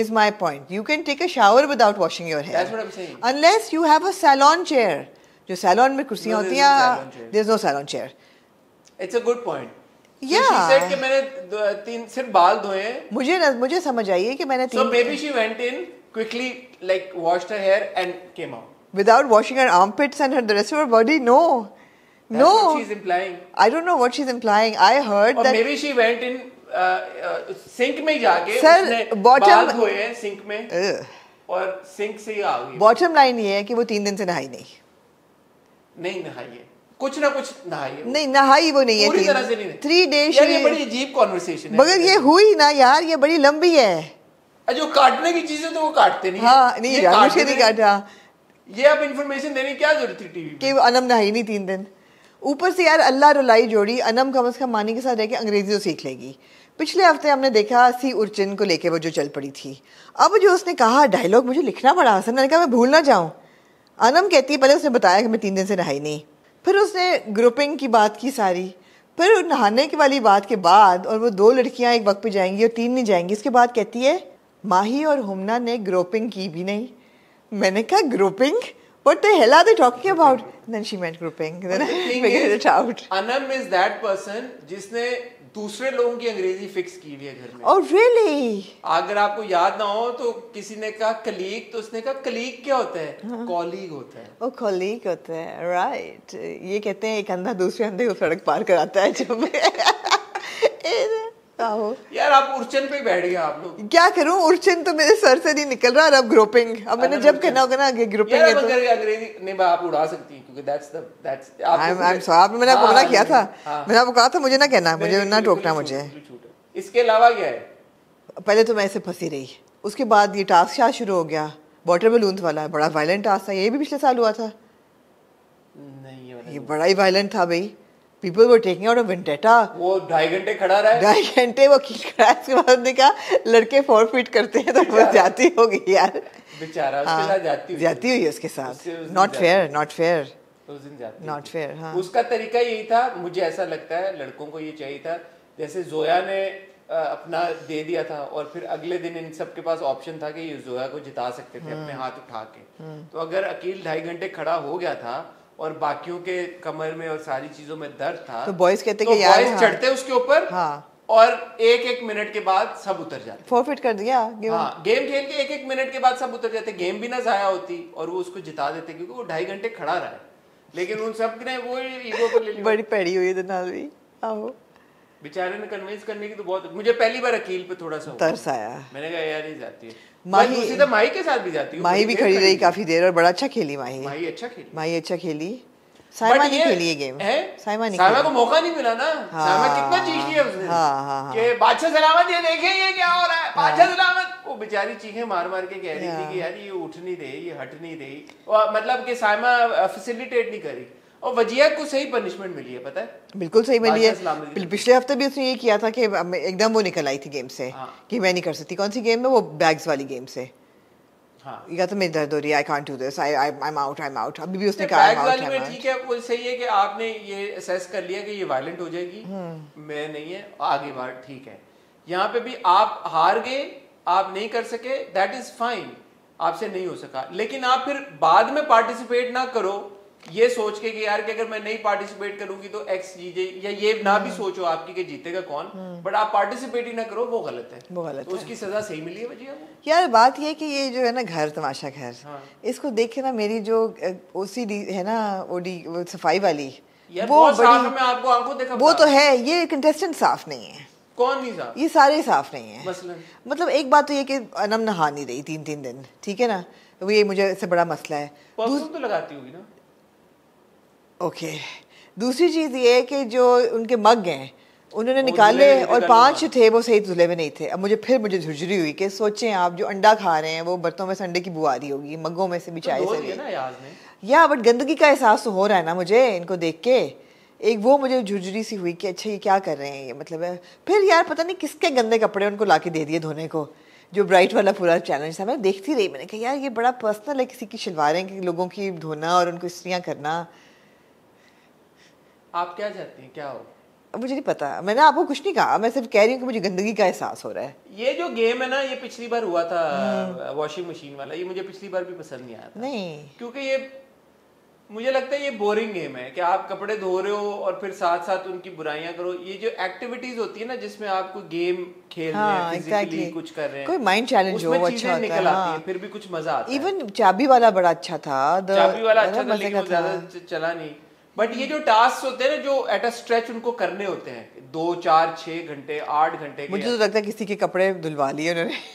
Is my point. You can take a shower without washing your hair. That's what I'm saying. Unless you have a salon chair. जो salon में कुर्सियाँ होती हैं, there's no salon chair. It's a good point. Yeah. She said कि मैंने 3 सिर्फ बाल धोए हैं. मुझे समझ आई है कि मैंने 3. So maybe she went in quickly, like washed her hair and came out. Without washing her armpits and the rest of her body, no. That's no, what she's implying. I don't know what she's implying. I heard or that. Or maybe she went in sink में जाके उसने बाल धोए हैं sink में और sink से ही आ गई। Bottom line ये है कि वो 3 दिन से नहाई नहीं है, कुछ ना कुछ नहाई वो नहीं है, पूरी तरह से नहीं है। 3 days यार ये बड़ी अजीब कॉन्वर्सेशन है। मगर ये हुई ना यार, ये बड़ी लंबी है। जो काटने की चीजें तो वो काटते नहीं। हाँ नहीं काटते नहीं काटा। ये आप इन्फॉर्मेशन देने क्या जरूरत थी टीवी कि अनम नहाई नहीं 3 दिन। ऊपर से यार अल्लाह रुलाई जोड़ी, अनम कम से कम मानी के साथ रह के अंग्रेजी तो सीख लेगी। पिछले हफ्ते हमने देखा सी उर्चिन को लेके वो जो चल पड़ी थी, अब जो उसने कहा डायलॉग मुझे लिखना पड़ा, हसन ने कहा मैं भूल ना जाऊँ। अनम कहती है पहले उसने बताया कि मैं 3 दिन से नहाई नहीं, फिर उसने ग्रुपिंग की बात की सारी, फिर नहाने की वाली बात के बाद और वो 2 लड़कियाँ एक वक्त पर जाएंगी और 3 नहीं जाएंगी, इसके बाद कहती है माही और हुमना ने ग्रुपिंग की भी नहीं। मैंने कहा grouping what the hell are they talking about? And then she meant grouping. Then I figured it out. Anam is that person जिसने दूसरे लोगों की अंग्रेजी फिक्स की हुई है घर में। Oh really? अगर आपको याद ना हो तो किसी ने कहा कलीग, तो उसने कहा कलीग क्या होता है? कॉलीग होता है। Oh कॉलीग होता है, right? ये कहते हैं एक अंधा दूसरे अंधे को सड़क पार कराता है जब यार आप उर्चन पे बैठ गए आप लोग। क्या करूं, उर्चन तो मेरे सर से नहीं निकल रहा और अब ग्रुपिंग, अब मैंने जब कहना होगा ना ग्रुपिंग है तो अंग्रेजी नहीं आप उड़ा सकती हैं क्योंकि दैट्स आपने मैंने आपको मना किया था, मैंने आपको कहा था मुझे ना कहना, मुझे ना टोकना मुझे। इसके अलावा क्या है, पहले तो मैं ऐसे फंसी रही, उसके बाद ये टास्क शायद शुरू हो गया वाटर बलून वाला, बड़ा वायलेंट टास्क था, ये भी पिछले साल हुआ था। नहीं ये बड़ा ही वायलेंट था भाई, people were taking out a vendetta. वो 2.5 घंटे खड़ा रहा है, 2.5 घंटे वो खींच के बाद देखा लड़के 4 फीट करते हैं तो बस जाती होगी यार बेचारा उसके साथ जाती हुई उसके साथ। Not fair. हाँ उसका तरीका यही था, मुझे ऐसा लगता है लड़कों को ये चाहिए था, जैसे जोया ने अपना दे दिया था और फिर अगले दिन इन सबके पास ऑप्शन था कि ये जोया को जिता सकते थे अपने हाथ उठा के, तो अगर अकील 2.5 घंटे खड़ा हो गया था और बाकियों के कमर में और सारी चीजों में दर्द था तो बॉयज कहते कि यार बॉयज चढ़ते उसके ऊपर, हाँ, और एक मिनट के बाद सब उतर जाते, फॉरफिट कर दिया गेम। हाँ, गेम खेल के एक मिनट के बाद सब उतर जाते, गेम भी ना जाया होती और वो उसको जिता देते क्योंकि वो 2.5 घंटे खड़ा रहा है, लेकिन उन सब ने वो ईगो को ले लिया। बड़ी पैड़ी हुई नाल भी आओ बेचारे ने कन्विंस करने की तो बहुत, मुझे पहली बार अकील पे थोड़ा सा तरस आया, मैंने कहा यार ये जाती है। माही तो माही के साथ भी जाती है, माही भी खड़ी रही काफी देर और बड़ा अच्छा खेली माही अच्छा खेली। साइमा ने खेली ये गेम, साइमा को मौका नहीं मिला ना, साइमा कितना चीख लिया उसने कि बादशाह सलामत ये देखें ये क्या हो रहा है, बादशाह सलामत, वो बेचारी चीखें मार मार के कह रही थी कि यार ये उठ नहीं दे, ये हट नहीं दे, मतलब कि साइमा फैसिलिटेट नहीं करी और वजिया को सही पनिशमेंट मिली है, पता है बिल्कुल सही मिली है। पिछले हफ्ते भी उसने ये किया था कि एकदम वो निकल आई थी गेम से, हाँ, कि मैं नहीं कर सकती। कौन सी गेम में वो बैग्स वाली गेम से, हाँ, या तो मेरी दर्द हो रही है, I can't do this, I am out. अभी भी उसने कहा I am out, I am out. ठीक है वो सही है कि आपने ये असेस कर लिया कि ये वायलेंट हो जाएगी, मैं नहीं है आगे बार ठीक है। यहाँ पे भी आप हार गए, आप नहीं कर सके, दैट इज फाइन, आपसे नहीं हो सका, लेकिन आप फिर बाद में पार्टिसिपेट ना करो ये सोच के कि यार कि अगर मैं नहीं पार्टिसिपेट करूंगी तो एक्स जीते, या ये ना भी सोचो आपकी कि जीतेगा कौन, बट आप पार्टिसिपेट ही ना करो, वो गलत है, वो गलत तो है। उसकी सजा सही मिली है वजिया को। यार बात ये कि ये जो है ना घर तमाशा घर, हाँ, इसको देख के ना मेरी जो ओसीडी है ना, ओडी सफाई वाली, वो साफ में आपको आंखों देखा वो तो है, ये कंटेस्टेंट साफ नहीं है। कौन नहीं साफ? ये सारे साफ नहीं है। मतलब एक बात तो ये कि अनम नहा नहीं रही 3-3 दिन, ठीक है ना, ये मुझे बड़ा मसला है, तो लगाती होगी ना, ओके okay. दूसरी चीज़ ये है कि जो उनके मग हैं उन्होंने निकाले और 5 थे वो सही धुले में नहीं थे। अब मुझे फिर झुरझुरी हुई कि सोचें आप जो अंडा खा रहे हैं वो बर्तनों में से अंडे की बुआ रही होगी, मगों में से भी चाय से भी, या बट गंदगी का एहसास तो हो रहा है ना मुझे इनको देख के, एक वो मुझे झुरझुरी सी हुई कि अच्छा ये क्या कर रहे हैं ये, मतलब है। फिर यार पता नहीं किसके गंदे कपड़े उनको ला के दे दिए धोने को, जो ब्राइट वाला पूरा चैलेंज था। मैं देखती रही, मैंने कहा यार ये बड़ा पर्सनल है, किसी की शलवारें लोगों की धोना और उनको इस्त्रियाँ करना। आप क्या चाहती हैं क्या हो? मुझे नहीं पता, मैंने आपको कुछ नहीं कहा, मैं सिर्फ कह रही हूँ कि मुझे गंदगी का एहसास हो रहा है। ये जो गेम है ना, ये पिछली बार हुआ था वॉशिंग मशीन वाला, ये मुझे पिछली बार भी पसंद नहीं आया था, नहीं क्योंकि ये मुझे लगता है ये बोरिंग गेम है कि आप कपड़े धो रहे हो और फिर साथ साथ उनकी बुराइयां करो। ये जो एक्टिविटीज होती है ना जिसमें आपको गेम खेल रहे हैं, फिजिकली कुछ कर रहे हैं, कोई माइंड चैलेंज हो, अच्छा होता है, हाँ, फिर भी कुछ मजा आता है। इवन चाबी वाला बड़ा अच्छा था, चाबी वाला अच्छा था लेकिन ज्यादा चला नहीं। बट ये जो टास्क होते हैं ना जो एट अ स्ट्रेच उनको करने होते हैं 2, 4, 6 घंटे, 8 घंटे, मुझे तो लगता है किसी के कपड़े धुलवा लिए उन्होंने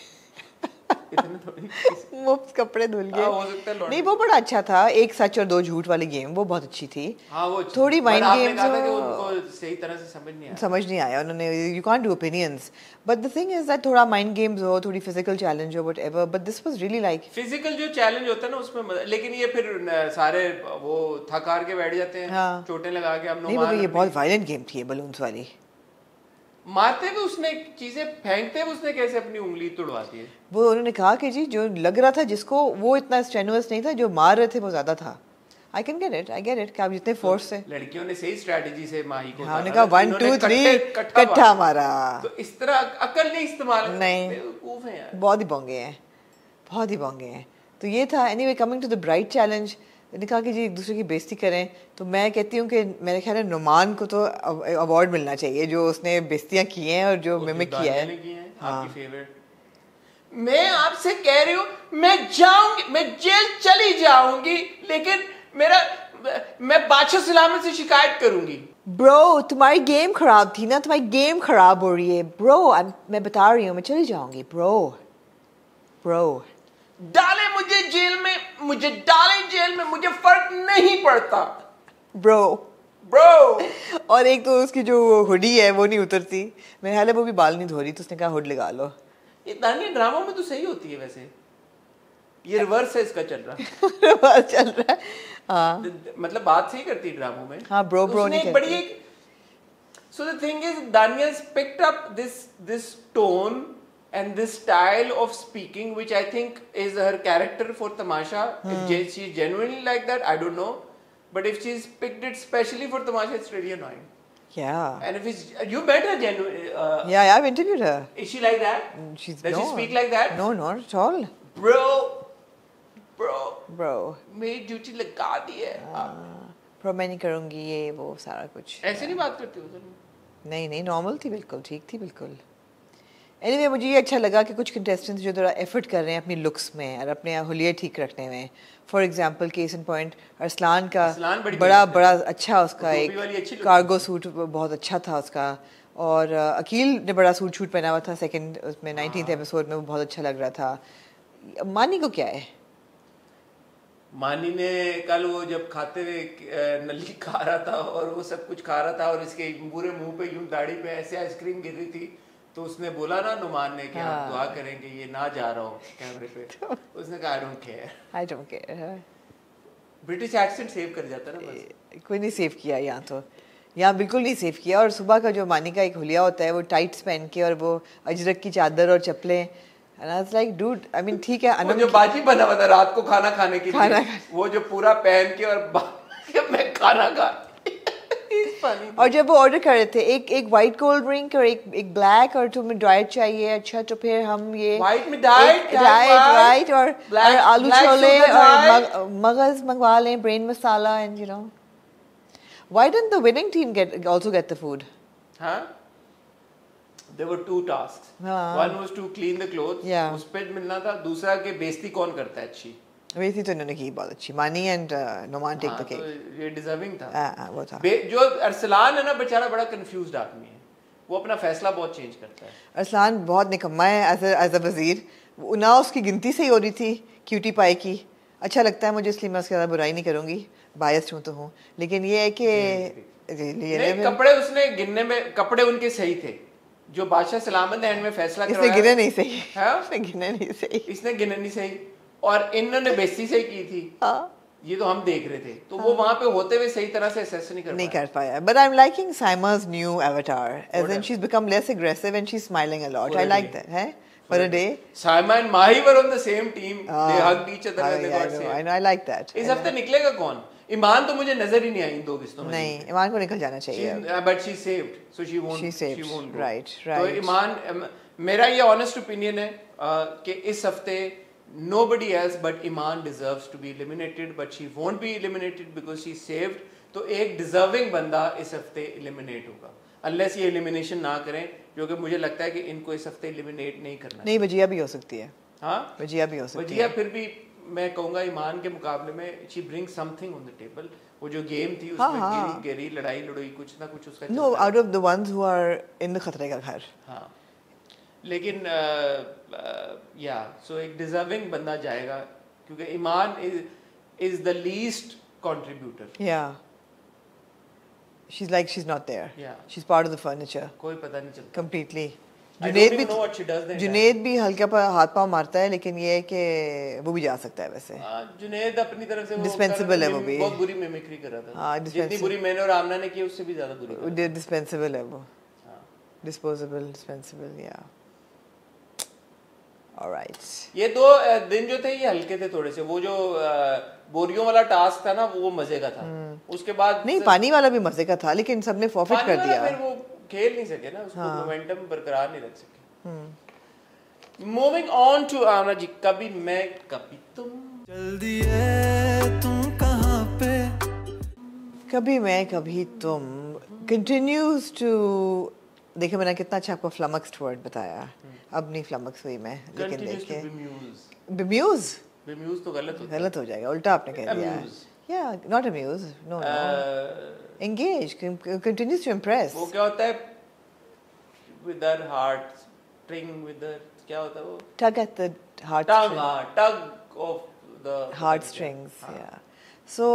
मुफ्त कपड़े धुल गए। नहीं वो बड़ा अच्छा था, 1 सच और 2 झूठ वाली गेम, वो बहुत अच्छी थी। हाँ, वो अच्छी। थोड़ी माइंड गेम उनको सही तरह से समझ नहीं आया उन्होंने। You can't do opinions, but the thing is that थोड़ा माइंड गेम्स हो, थोड़ी फिजिकल चैलेंज हो, whatever, but this was really like physical जो चैलेंज होता है ना उसमें, लेकिन ये फिर सारे वो थकार के बैठ जाते हैं, चोटें लगा के। हम लोग ये बहुत वायलेंट गेम थी बलून्स वाली, मारते भी उसने चीजें, फेंकते भी उसने, कैसे अपनी उंगली तोड़वाती है वो। उन्होंने कहा कि जी जो लग रहा था जिसको वो इतना स्ट्रेनुअस नहीं था, जो मार रहे थे वो ज्यादा था। I can get it, I get it. आप जितने फोर्स से लड़कियों ने सही स्ट्रेटजी से माही को, हाँ, उन्होंने कहा 1, 2, 3 कट्ठा मारा, तो इस तरह अकल नहीं इस्तेमाल, नहीं बहुत ही बोंगे हैं, बहुत ही बोंगे हैं। तो ये था। Anyway, coming to the bright challenge, इन्हें कहा कि जी एक दूसरे की बेइज्जती करें, तो मैं कहती हूँ कि मेरे ख्याल है नुमान को तो अवार्ड मिलना चाहिए जो उसने बेइज्जतियाँ की हैं और जो मिमिक किया है। आपकी फेवरेट? मैं आपसे कह रही हूँ मैं जाऊंगी, मैं जेल चली जाऊंगी, लेकिन मेरा मैं बादशाह सलामत से शिकायत करूंगी। ब्रो तुम्हारी गेम खराब थी ना, तुम्हारी गेम खराब हो रही है ब्रो। मैं बता रही हूँ मैं चली जाऊंगी ब्रो। ब्रो डाले मुझे जेल में, मुझे डाले जेल में, मुझे फर्क नहीं पड़ता ब्रो। ब्रो और एक तो उसकी जो हुडी है वो नहीं उतरती, मेरे ख्याल है वो भी बाल नहीं धो रही, तो उसने कहा हुड लगा लो। ये तानिया ड्रामा में तो सही होती है, वैसे ये रिवर्स है इसका चल रहा चल रहा है। हाँ मतलब बात सही करती है ड्रामों में। हाँ ब्रो ब्रो नहीं करती। बड़ी एक so the thing is Dania picked up this tone and this style of speaking which I think is her character for Tamasha. If she is genuinely like that I don't know, but if she's picked it specially for Tamasha it's really annoying. Yeah. And if it's, you met her genuinely? Yeah, I've interviewed her. Is she like that? She's does no, she speak like that? No, not at all. Bro. मेरी duty लगा दी है आप. Bro मैं नहीं करूँगी ये वो सारा कुछ. ऐसे नहीं बात करती हो तुम? नहीं normal थी, बिल्कुल ठीक थी बिल्कुल। Anyway, मुझे ये अच्छा लगा कि कुछ कंटेस्टेंट्स जो थोड़ा एफर्ट कर रहे हैं अपनी लुक्स में और अपने हुलिया ठीक रखने में। For example case in point Arsalan का बड़ा अच्छा उसका एक कार्गो सूट बहुत अच्छा था उसका, और अकील ने बड़ा सूट पहना हुआ था सेकंड उसमें 19th एपिसोड में, वो बहुत अच्छा लग रहा था। मानी को क्या है? मानी ने कल वो जब खाते हुए नली खा रहा था और वो सब कुछ खा रहा था और इसके पूरे मुँह पे यूँ दाढ़ी पे ऐसे आइसक्रीम गिर रही थी, तो उसने बोला ना नुमान ने कि आप दुआ करें कि ये ना जा रहा हो कैमरे पे। तो उसने कहा I don't care। British accent save कर जाता ना बस। कोई नहीं सेव किया यहाँ, तो यहाँ बिल्कुल नहीं सेव किया। और सुबह का जो मानी का एक हुलिया होता है वो टाइट्स पहन के और वो अजरक की चादर और चप्पलें, लाइक डूड आई मीन ठीक है। वो जो बाजी बना हुआ था रात को खाना खाने के लिए, वो जो पूरा पहन के और मैं खाना खा, और जब वो ऑर्डर कर रहे थे एक व्हाइट कोल्ड ड्रिंक और एक ब्लैक, और तुम्हें डाइट चाहिए अच्छा तो फिर हम ये व्हाइट में डाइट और आलू छोले और मगज मंगवा लें, brain masala and you know. Why didn't the winning team get also get the food? हां there were two tasks, one was to clean the clothes, उस पे मिलना था, दूसरा के बेइज्जती कौन करता है अच्छी। वैसे तो इन्होंने की बहुत अच्छी, Mani and Noman take the cake. ये डिजर्विंग था। वो था जो अरसलान है ना बेचारा बड़ा कंफ्यूज्ड आदमी है, वो अपना फैसला बहुत चेंज करता है। अरसलान बहुत निकम्मा है एज अ वजीर, ना उसकी गिनती सही हो रही थी क्यूटी पाई की। अच्छा लगता है मुझे इसलिए मैं उसके ज़्यादा बुराई नहीं करूँगी, बायस्ड हूँ तो हूँ, लेकिन ये है कि कपड़े उसने गिनने में कपड़े उनके सही थे जो बादशाह सलामत ने एंड में फैसला करवाया। इसने गिने नहीं सही, और इन्होंने बेइज्जती से की थी। ये तो हम देख रहे थे, तो वो वहाँ पे होते हुए सही तरह से असेस नहीं कर पाया। But I'm liking Saima's new avatar, as in she's become less aggressive and she's smiling a lot. I like that. Hey, for a day. Saima and Mahi were on the same team. They hugged each other and they got saved. I know. I like that. इस हफ्ते निकलेगा कौन? ईमान तो मुझे नजर ही नहीं आई इन दो किस्तों में। नहीं, ईमान को निकल जाना चाहिए। But she saved, so she won't. She won't. Right. तो ईमान, मेरा ये honest opinion है कि इस हफ्ते nobody else but Iman deserves to be eliminated, but she won't be eliminated because she saved. तो एक deserving बंदा इस हफ्ते eliminate होगा, unless ये elimination ना करें, जो कि मुझे लगता है कि इनको इस हफ्ते eliminate नहीं करना। नहीं, वजिया भी हो सकती है। हाँ, वजिया भी हो सकती है। वजिया फिर भी मैं कहूँगा ईमान के मुकाबले में she brings something on the table। वो जो गेम थी उसमें गेरी लड़ाई लड़ोई कुछ ना कुछ उसका। No, out of the ones who are in the खतरे का घर। हाँ, लेकिन या सो एक डिजर्विंग बंदा जाएगा क्योंकि Iman is the least contributor. Yeah she is like she is not there, she is part of the furniture, कोई पता नहीं चलता कंप्लीटली। जुनेद भी हल्का पर हाथ पांव मारता है, लेकिन ये है कि वो भी जा सकता है वैसे। जुनेद अपनी तरफ से डिस्पेंसेबल है, वो भी बहुत बुरी मिमिक्री कर रहा था, जितनी बुरी मैंने और आमना ने की उससे भी ज्यादा बुरी। डिस्पेंसेबल है वो, डिस्पोजेबल डिस्पेंसेबल। या Alright. ये दो दिन जो थे ये हल्के थे थोड़े से, वो जो बोरियों वाला टास्क था ना वो मजे का था। उसके बाद नहीं पानी वाला भी मजे का था, लेकिन सबने फॉरफिट कर दिया। फिर वो खेल नहीं सके ना, उसको मोमेंटम बरकरार नहीं रख सके। Moving on to आमना जी, कभी मैं कभी तुम। जल्दी है तुम कहाँ? कभी मैं कभी तुम continues to देखे मैंने कितना अच्छा आपको flummoxed word बताया. अब नहीं flummoxed हुई मैं, लेकिन देखे bemused तो गलत हो जाएगा, उल्टा आपने कह दिया. Yeah, not amused, no, engaged, continues to impress. वो क्या होता है? With her heart string, with her क्या होता है वो? Tug at the heart string. Tug of the heartstrings. Yeah. So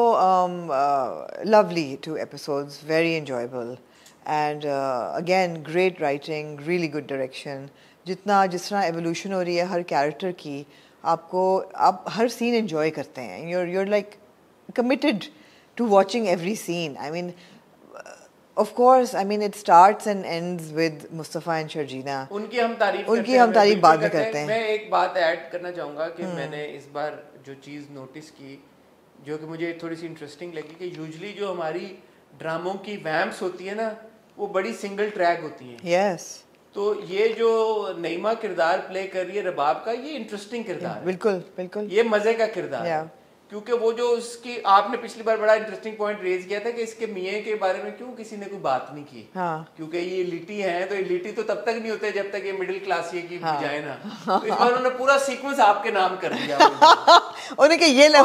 lovely 2 episodes, very enjoyable, and again great writing, really good direction. जितना evolution हो रही है हर character की, आप हर scene enjoy करते हैं. You're like committed to watching every scene. I mean, of course, I mean it starts and ends with Mustafa and Sharjeena. उनकी हम तारीफ बाद में करते हैं. मैं एक बात ऐड करना चाहूँगा कि मैंने इस बार जो चीज़ नोटिस की, जो कि मुझे थोड़ी सी इंटरेस्टिंग लगी, कि यूजुअली जो हमारी ड्रामों की वैम्प्स होती है ना, वो बड़ी सिंगल ट्रैक होती है. Yes. तो ये जो नईमा किरदार प्ले कर रही है रबाब का, ये इंटरेस्टिंग किरदार. बिल्कुल बिल्कुल. ये मज़े का किरदार है, क्योंकि वो जो उसकी आपने पिछली बार बड़ा इंटरेस्टिंग पॉइंट रेज किया था कि इसके मियाँ के बारे में क्यों किसी ने कोई बात नहीं की. हाँ. क्योंकि ये एलिटी है, तो एलिटी तो तब तक नहीं होते जब तक ये मिडिल क्लास ये की जाए ना. तो इस बार उन्होंने पूरा सीक्वेंस आपके नाम कर दिया. उन्होंने कहा ये ले,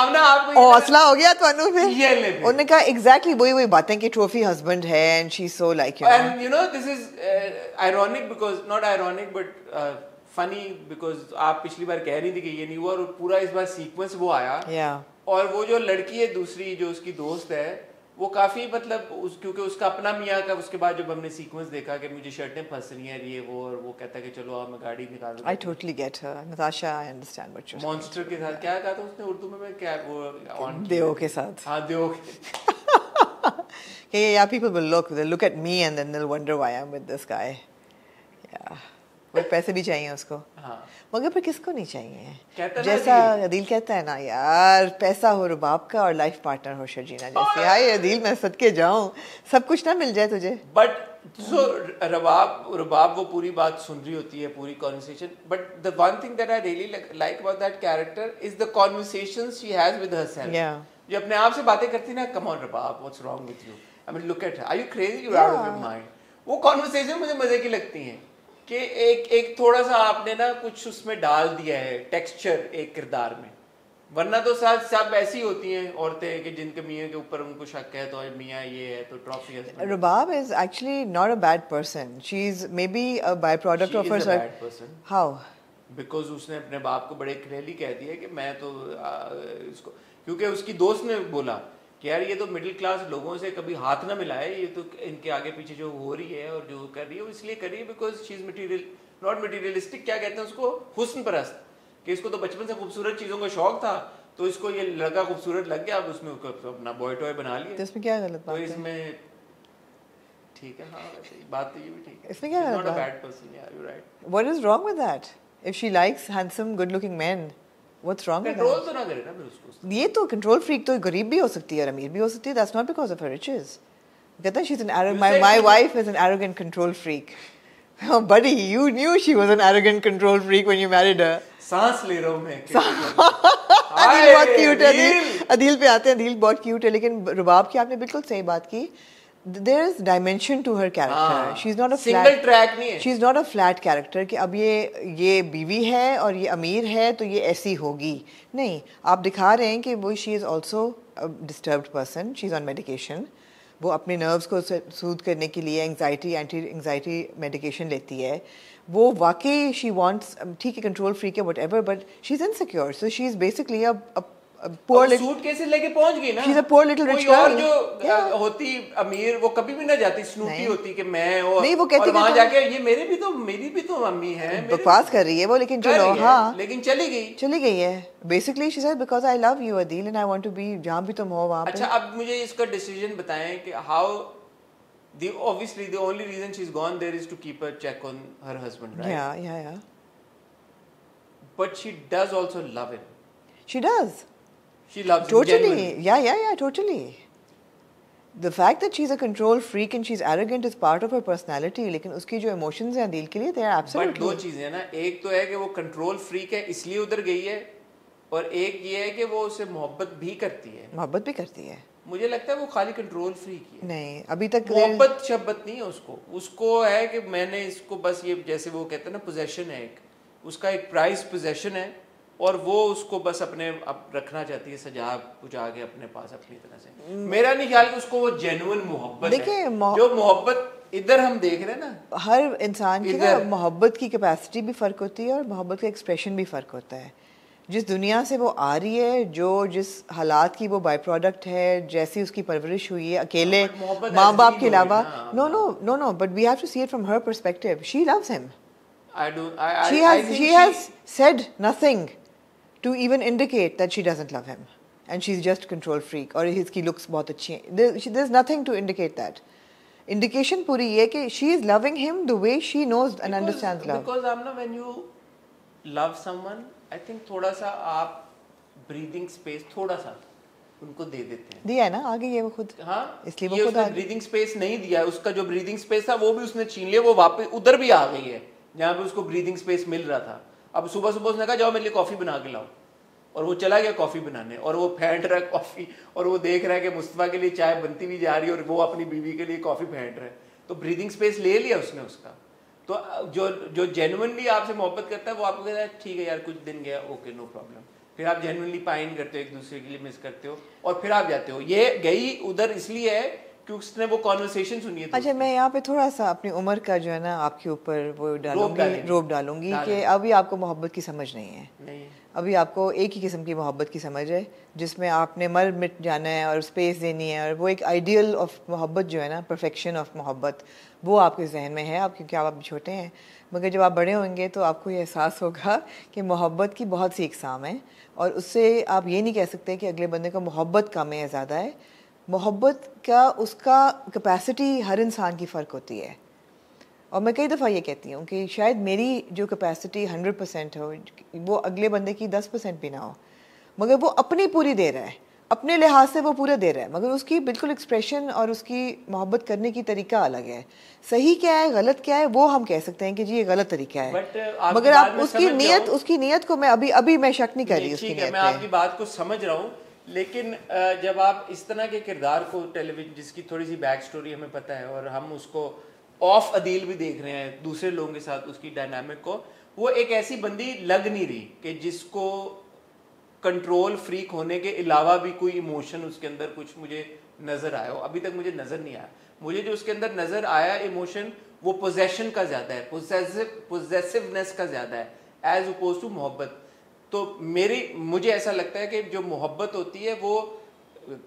आमना आपको हौसला हो गया तो ये ले. उन्होंने कहा एग्जैक्टली वही बातें कि ट्रॉफी हस्बैंड है and she so like you. And you know this is ironic because not ironic but funny because आप पिछली बार कह रही थी कि ये नहीं हुआ, और पूरा इस बार सीक्वेंस वो आया. Yeah. और वो जो लड़की है दूसरी जो उसकी दोस्त है, वो काफी मतलब क्योंकि उसका अपना मियाँ का, उसके बाद जब हमने सीक्वेंस देखा कि मुझे शर्टें फंस रही हैं ये वो, और वो कहता है कि चलो आप मैं गाड़ी निकाल लूं. I totally get her, Natasha, I understand what you're saying. Monster के साथ क्या कहा था उसने उर्दू में, क्या वो देव के साथ. हाँ, देव. Yeah, people will look at me and then they'll wonder why I'm with this guy. Yeah. वो पैसे भी चाहिए उसको. हाँ. मगर पर किसको नहीं चाहिए, जैसा अदील कहता है ना यार, पैसा हो रुबाब का और लाइफ पार्टनर हो शर्जीना जैसे. हाय अदील, मैं सदके जाऊँ सब कुछ ना मिल जाए तुझे. बट सो रुबाब वो पूरी बात सुन रही होती है, पूरी conversation. But the one thing that I really like about that character is the conversation she has with herself. जो अपने आप से बातें करती ना, come on Rubab what's wrong with you, I mean look at her, are you crazy, you are out of your mind. वो conversation मुझे मजे की लगती है कि एक थोड़ा सा आपने ना कुछ उसमें डाल दिया है टेक्सचर एक किरदार में, वरना तो साथ सब ऐसी होती हैं औरतें कि जिनके मियाँ के ऊपर उनको शक है, तो मियाँ ये है तो trophy. Rubab is actually not a bad person, she is maybe a byproduct of her bad person. How? Because उसने अपने बाप को बड़े क्लियरली कह दिया कि मैं तो इसको, क्योंकि उसकी दोस्त ने बोला कि यार ये तो मिडिल क्लास लोगों से कभी हाथ ना मिलाए, ये तो इनके आगे पीछे जो हो रही है और जो कर रही है वो इसलिए कर रही है because she is material, not materialistic. क्या कहते हैं उसको, हुस्न परस्त, कि इसको तो बचपन से खूबसूरत चीज़ों का शौक था, तो इसको ये लड़का खूबसूरत लग गया, अब उसमें अपना बॉय टॉय बना लिया. तो इसमें क्या गलत बात है? तो इसमें ठीक है. हाँ, बात तो ये भी ठीक है, इसमें क्या गलत बात है? नॉट अ बैड पर्सन, यार you right. What is wrong with that if she likes handsome good looking man? What's wrong with that? Control तो ना करे ना फिर उसको. ये तो कंट्रोल फ्रीक तो गरीब भी हो सकती है और अमीर भी हो सकती है. That's not because of her riches. कहता है she's an arrogant. My wife is an arrogant control freak. Oh, buddy, you knew she was an arrogant control freak when you married her. सांस ले रहा हूँ मैं. अदील बहुत क्यूट है. अदील पे आते हैं. अदील बहुत क्यूट है, लेकिन रुबाब की आपने बिल्कुल सही बात की. There is dimension to her character. She's not a single track नहीं है. She's not a flat character कि अब ये बीवी है और ये अमीर है तो ये ऐसी होगी. नहीं, आप दिखा रहे हैं कि वो she is also a disturbed person. She's on medication. वो अपने nerves को सूद करने के लिए anti-anxiety medication लेती है. वो वाकई she wants, ठीक है control freak है whatever, but she's insecure. So she's basically a suit कैसे लेके पहुंच गई ना. कोई और जो होती अमीर वो कभी भी ना जाती, स्नूपी होती कि मैं वो कहती वहां जाके ये मेरी भी तो मम्मी है, बकवास कर रही है वो, लेकिन जो हाँ लेकिन चली गई है. Basically she said because I love you Adeel and I want to be जहां भी तुम हो वहां पे. अच्छा, अब मुझे इसका डिसीजन बताएं कि how the obviously the only reason she is gone there is to keep a check on her husband, right? Yeah but she does also love him. She does. She loves totally him. Yeah, totally. The fact that she's a control freak and she's arrogant is part of her personality. लेकिन उसकी जो emotions हैं दिल के लिए, they are absolutely. But दो चीजें हैं ना, एक तो है कि वो control freak है इसलिए उधर गई है, और एक ये है कि वो उसे मोहब्बत भी करती है. मुझे लगता है वो खाली कंट्रोल फ्रीक है, नहीं अभी तक मोहब्बत शब्बत नहीं है उसको, उसको है कि मैंने इसको बस ये जैसे वो कहते हैं ना पोजेशन है, एक उसका एक प्राइस पोजेशन है और वो उसको बस अपने आप रखना चाहती है, सजा पुजा के अपने पास अपनी तरह से। मेरा नहीं ख्याल कि उसको वो जेन्युइन मोहब्बत देखिए जो मोहब्बत इधर हम देख रहे हैं ना, हर इंसान की ना मोहब्बत की कैपेसिटी भी फ़र्क होती है और मोहब्बत का एक्सप्रेशन भी फ़र्क होता है। जिस दुनिया से वो आ रही है, जो जिस हालात की वो बाई प्रोडक्ट है, जैसी उसकी परवरिश हुई है अकेले माँ बाप के अलावा, no no no no but we have to see it from her perspective. She loves him, she has said nothing to even indicate that she doesn't love him and she's just control freak or iski looks bahut achhi hai, there's nothing to indicate that, indication puri ye ki she is loving him the way she knows and understands love, because Amna, when you love someone I think thoda sa aap breathing space thoda sa unko de dete hain, diya hai na aage ye wo khud, ha isliye wo khud breathing space nahi diya, uska jo breathing space tha wo bhi usne chheen liya, wo wapas udhar bhi aa gayi hai jahan pe उसको breathing space मिल रहा था। अब सुबह सुबह उसने कहा जाओ मेरे लिए कॉफ़ी बना के लाओ और वो चला गया कॉफ़ी बनाने, और वो फेंट रहा है कॉफ़ी और वो देख रहा है कि मुस्तफ़ा के लिए चाय बनती भी जा रही है और वो अपनी बीवी के लिए कॉफ़ी फेंट रहा है, तो ब्रीदिंग स्पेस ले लिया उसने उसका। तो जो जो जेन्युइनली आपसे मोहब्बत करता है वो आपको कहता है ठीक है यार कुछ दिन गया ओके नो प्रॉब्लम, फिर आप जेन्युइनली पाइन करते हो, एक दूसरे के लिए मिस करते हो और फिर आप जाते हो। ये गई उधर इसलिए है कि उसने वो कॉन्वर्सेशन सुनी है। अच्छा मैं यहाँ पे थोड़ा सा अपनी उम्र का जो है ना आपके ऊपर वो डालूंगी, रोब डालूंगी कि अभी आपको मोहब्बत की समझ नहीं है, नहीं अभी आपको एक ही किस्म की मोहब्बत की समझ है जिसमें आपने मर मिट जाना है और स्पेस देनी है, और वो एक आइडियल ऑफ मोहब्बत जो है ना, परफेक्शन ऑफ मोहब्बत, वो आपके जहन में है आप, क्योंकि आप छोटे हैं, मगर जब आप बड़े होंगे तो आपको ये एहसास होगा कि मोहब्बत की बहुत सी इकसाम है और उससे आप ये नहीं कह सकते कि अगले बंदे को मोहब्बत कम है या ज़्यादा है। मोहब्बत का उसका कैपेसिटी हर इंसान की फ़र्क होती है, और मैं कई दफ़ा ये कहती हूँ कि शायद मेरी जो कैपेसिटी 100% हो वो अगले बंदे की 10% भी ना हो, मगर वो अपनी पूरी दे रहा है, अपने लिहाज से वो पूरा दे रहा है, मगर उसकी बिल्कुल एक्सप्रेशन और उसकी मोहब्बत करने की तरीका अलग है। सही क्या है गलत क्या है वो हम कह सकते हैं कि जी ये गलत तरीका है, मगर आप उसकी नीयत को मैं अभी मैं शक नहीं कर रही उसकी नीयत, मैं आपकी बात को समझ रहा हूँ, लेकिन जब आप इस तरह के किरदार को टेलीविजन, जिसकी थोड़ी सी बैक स्टोरी हमें पता है और हम उसको ऑफ अदील भी देख रहे हैं दूसरे लोगों के साथ उसकी डायनामिक को, वो एक ऐसी बंदी लग नहीं रही कि जिसको कंट्रोल फ्रीक होने के अलावा भी कोई इमोशन उसके अंदर कुछ मुझे नज़र आया हो, अभी तक मुझे नज़र नहीं आया। मुझे जो उसके अंदर नज़र आया इमोशन वो पोजेशन का ज़्यादा है, पोजेसिवनेस का ज़्यादा है एज अपोज टू मोहब्बत। तो मुझे ऐसा लगता है कि जो मोहब्बत होती है वो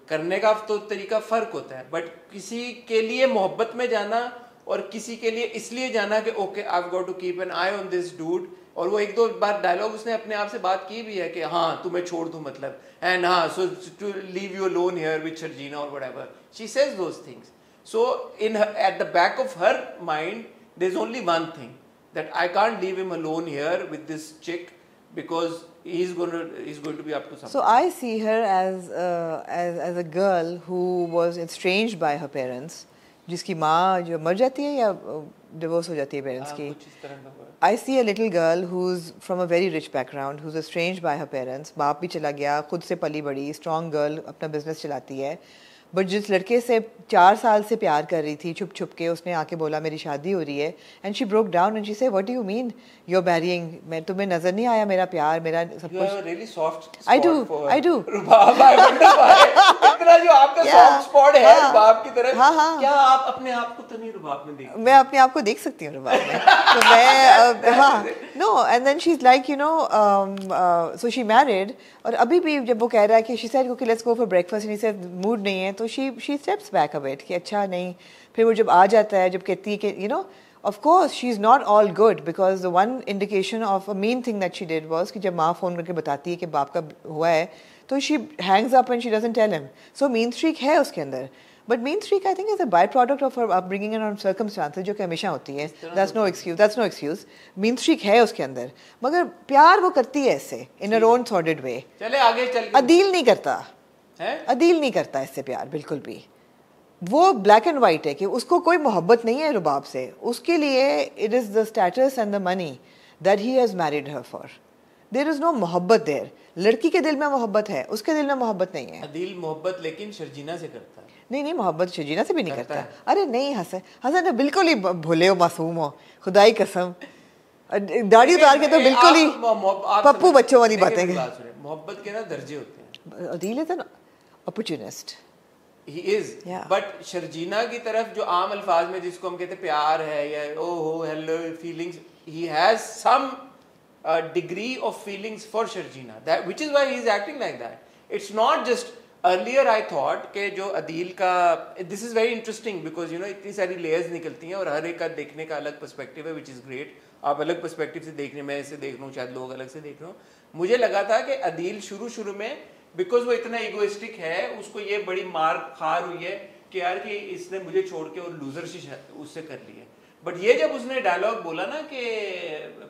करने का तो तरीका फ़र्क होता है, बट किसी के लिए मोहब्बत में जाना और किसी के लिए इसलिए जाना कि okay I have got to keep an eye on this dude, और वो एक दो बार डायलॉग उसने अपने आप से बात की भी है कि हाँ तुम्हें छोड़ दूँ मतलब, एंड हाँ so to leave you alone here with Sharjeena और whatever she says those things, so in at the back of her mind there is only one thing that I can't leave him alone here with this chick because he's going to be up to something. So I see her as a girl who was estranged by her parents, जिसकी माँ जो मर जाती है या divorce हो जाती है पेरेंट्स की। I see a little girl who is from a very rich background who is estranged by her parents, बाप भी चला गया, खुद से पली बड़ी स्ट्रॉन्ग गर्ल, अपना बिजनेस चलाती है, बट जिस लड़के से 4 साल से प्यार कर रही थी छुप छुप के, उसने आके बोला मेरी शादी हो रही है, and she broke down and she say what do you mean you are marrying, मैं तुम्हें नजर नहीं आया मेरा प्यार मेरा सब कुछ। Really soft I do Rubab, I wonder why इतना जो आपका सॉफ्ट स्पॉट है रुबाब की तरफ, क्या आप अपने आप को तो नहीं रुबाब में देखती? मैं अपने आप को देख सकती हूं रुबाब में, तो मैं हां no and then she is like you know so she married, और अभी भी जब वो कह रहा है कि she said okay let's go for breakfast and he said mood नहीं है, तो she steps back a bit कि अच्छा नहीं, फिर वो जब आ जाता है, जब कहती है कि you know of course she is not all good because the one indication of a main thing that she did was कि जब माँ फ़ोन करके बताती है कि बाप का हुआ है तो she hangs up and she doesn't tell him, so mean streak है उसके अंदर, but mean streak I think is a by product of her upbringing and circumstances जो कि हमेशा होती है, that's no excuse mean streak है उसके अंदर, मगर प्यार वो करती है इससे इन हर ओन सॉर्टेड वे। चले आगे चल, अदील नहीं करता है? अदील नहीं करता इससे प्यार बिल्कुल भी, वो ब्लैक एंड वाइट है कि उसको कोई मोहब्बत नहीं है रुबाब से, उसके लिए it is the status and the money that he has married her for, there is no मोहब्बत देयर। लड़की के दिल में मोहब्बत है, उसके दिल में मोहब्बत नहीं है। अदील मोहब्बत लेकिन शर्जीना से करता है। नहीं नहीं, मोहब्बत शर्जीना से भी नहीं करता है। अरे नहीं हसन बिल्कुल ही भोले हो, मासूम हो, खुदाई कसम। दाढ़ी उतार के तो बिल्कुल ही पप्पू बच्चों वाली बातें। मोहब्बत के ना दर्जे होते हैं। Adeel is an opportunist. He is, but Sharjeena की तरफ जो आम अल्फाज में जिसको हम कहते हैं प्यार है या ओहो hello feelings, he has some degree of feelings for Sharjeena, that which is why he is acting like that. It's not just earlier I thought के जो अदील का, this is very interesting because you know इतनी सारी layers निकलती हैं और हर एक का देखने का अलग perspective है, which is great. आप अलग perspective से देखने में ऐसे देख रहा हूँ, शायद लोग अलग से देख रहे हो। मुझे लगा था कि अदील शुरू में बिकॉज वो इतना इगोइस्टिक है, उसको ये बड़ी मार खार हुई है कि यार कि इसने मुझे छोड़ के और लूजर सी उससे कर ली है। बट ये जब उसने डायलॉग बोला ना कि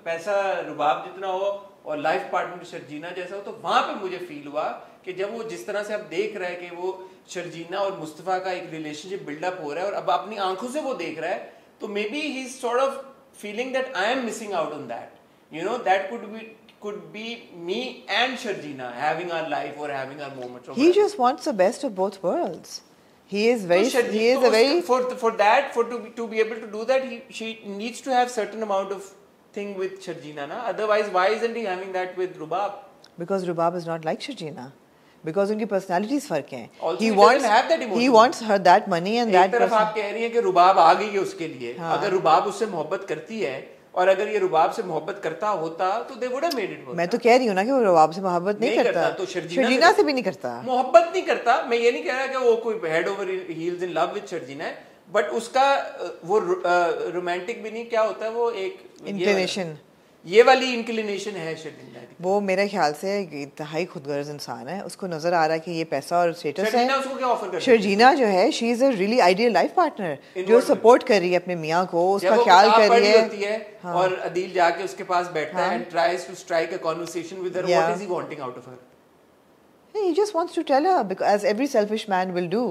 पैसा रुबाब जितना हो और लाइफ पार्टनर शर्जीना जैसा हो, तो वहाँ पे मुझे फील हुआ कि जब वो जिस तरह से आप देख रहे हैं कि वो शर्जीना और मुस्तफ़ा का एक रिलेशनशिप बिल्डअप हो रहा है और अब अपनी आंखों से वो देख रहा है, तो may be he is sort of feeling that I am missing out on that, you know that could be me and Sharjeena having our life or having our moments. He just wants the best of both worlds. He is very, so he is a very for to be able to do that, she needs to have certain amount of thing with Sharjeena, na? Otherwise why isn't he having that with Rubab? Because Rubab is not like Sharjeena. Because उनकी personalities फर्क हैं. He wants her that money and that. एक तरफ आप कह रही हैं कि रुबाब आ गई है उसके लिए. अगर रुबाब उससे मोहब्बत करती है और अगर ये रुबाब से मोहब्बत करता होता तो they would have made it work. मैं तो कह रही हूँ ना कि वो रुबाब से मोहब्बत नहीं करता, तो शर्जीना से भी नहीं करता, मोहब्बत नहीं करता। मैं ये नहीं कह रहा कि वो कोई head over heels in love with Sharjeena है, बट उसका वो रोमांटिक भी नहीं, क्या होता है वो एक इंक्लिनेशन, ये वाली इंक्लिनेशन है शर्जीना की। वो मेरे ख्याल से इंतहाई खुदगर्ज इंसान है, उसको नजर आ रहा है कि ये पैसा और स्टेटस है। उसको क्या ऑफर कर रही है शर्जीना जो है? She is a really ideal life partner जो सपोर्ट कर रही है अपने मियाँ को, उसका ख्याल कर रही है। हाँ। और अदील जाके उसके पास बैठता है and tries to strike a conversation with her, what is he wanting out of her? He just wants to tell her, because as every selfish man will do,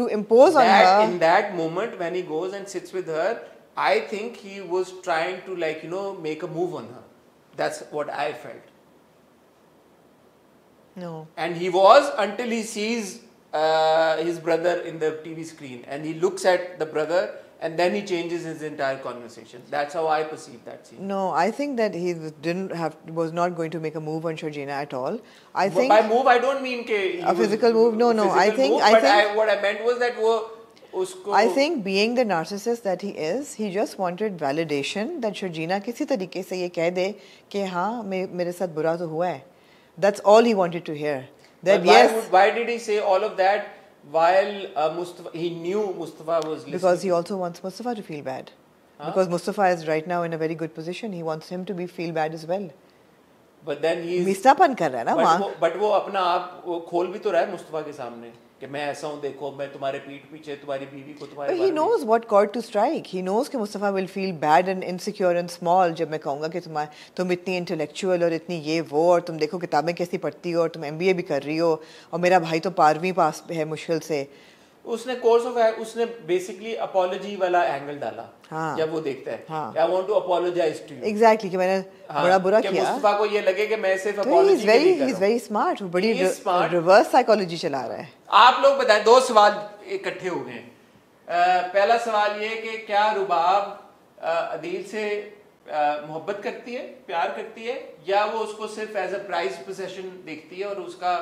to impose on her. In that moment when he goes and sits with her, I think he was trying to, like, you know, make a move on her. That's what I felt. No. And he was, until he sees his brother in the TV screen, and he looks at the brother, and then he changes his entire conversation. That's how I perceive that scene. No, I think that he was not going to make a move on Sharjeena at all. I think by move I don't mean a physical move. No. What I meant was that wo. I think being the narcissist that he is, he just wanted validation that Sharjeena किसी तरीके से ये कह दे कि हाँ मेरे साथ बुरा तो हुआ है. That's all he wanted to hear. That yes. Why did he say all of that while Mustafa? He knew Mustafa was listening. Because he also wants Mustafa to feel bad. Huh? Because Mustafa is right now in a very good position. He wants him to feel bad as well. But then he मिस्तापन कर रहा है ना वहाँ. But वो अपना आप खोल भी तो रहा है मुस्तफ़ा के सामने. कि मैं ऐसा हूँ, देखो मैं तुम्हारे पीठ पीछे, तुम्हारी बीवी को, तुम्हारे बारे में। He knows what chord to strike. He knows कि Mustafa will feel bad and insecure and small जब मैं कहूँगा कि तुम इतनी intellectual और इतनी ये वो, और तुम देखो किताबें कैसी पढ़ती हो और तुम MBA भी कर रही हो और मेरा भाई तो 12वीं पास है मुश्किल से। उसने बेसिकली apology वाला एंगल डाला। हाँ। जब वो देखता है, हाँ। I want to apologize to you. Exactly कि मैंने बड़ा बुरा किया। मुस्तफ़ा को ये लगे कि मैं सिर्फ apology के लिए कर रहा हूँ। He is very smart, वो बड़ी reverse psychology चला रहा है। आप लोग बताएं, दो सवाल इकट्ठे हो गए। पहला सवाल ये कि क्या रुबाब अदील से मोहब्बत करती है, प्यार करती है, या वो उसको सिर्फ एज अ प्राइज पोसेशन देखती है और उसका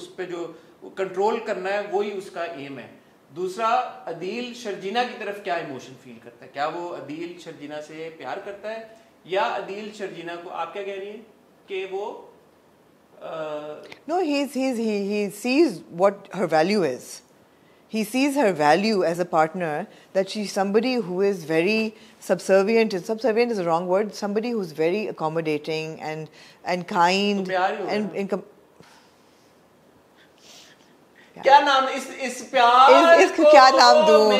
उस पे जो कंट्रोल करना है वही उसका एम है? दूसरा, अदील शर्जीना की तरफ क्या इमोशन फील करता है? क्या वो अदील शर्जीना से प्यार करता है, या अदील शर्जीना को, आप क्या कह रही हैं कि वो No, he sees what her value is. He sees her value as a partner, that she's somebody who is very subservient. Subservient is a wrong word. Somebody who's very accommodating and kind. तो प्यार ही होगा and income. क्या नाम इस प्यार इसको क्या नाम दूं?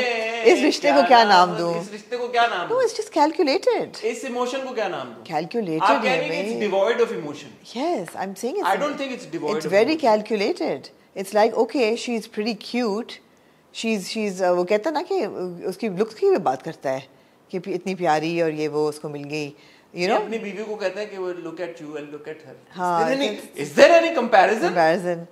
इस रिश्ते को क्या नाम दूं? इस रिश्ते को क्या नाम दूं? No, it's just calculated. इस इमोशन को क्या नाम दूं? Calculated. आप कह रहे हैं कि it's devoid of emotion. Yes, I'm saying it's. I don't think it's devoid. It's very calculated. It's like, okay, she's pretty cute. She's वो कहता ना कि उसकी लुक्स की भी बात करता है कि इतनी प्यारी और ये वो उसको मिल गई, you know? अपनी बीवी को कहता है कि वो look at you and look at her. हाँ, is there any comparison?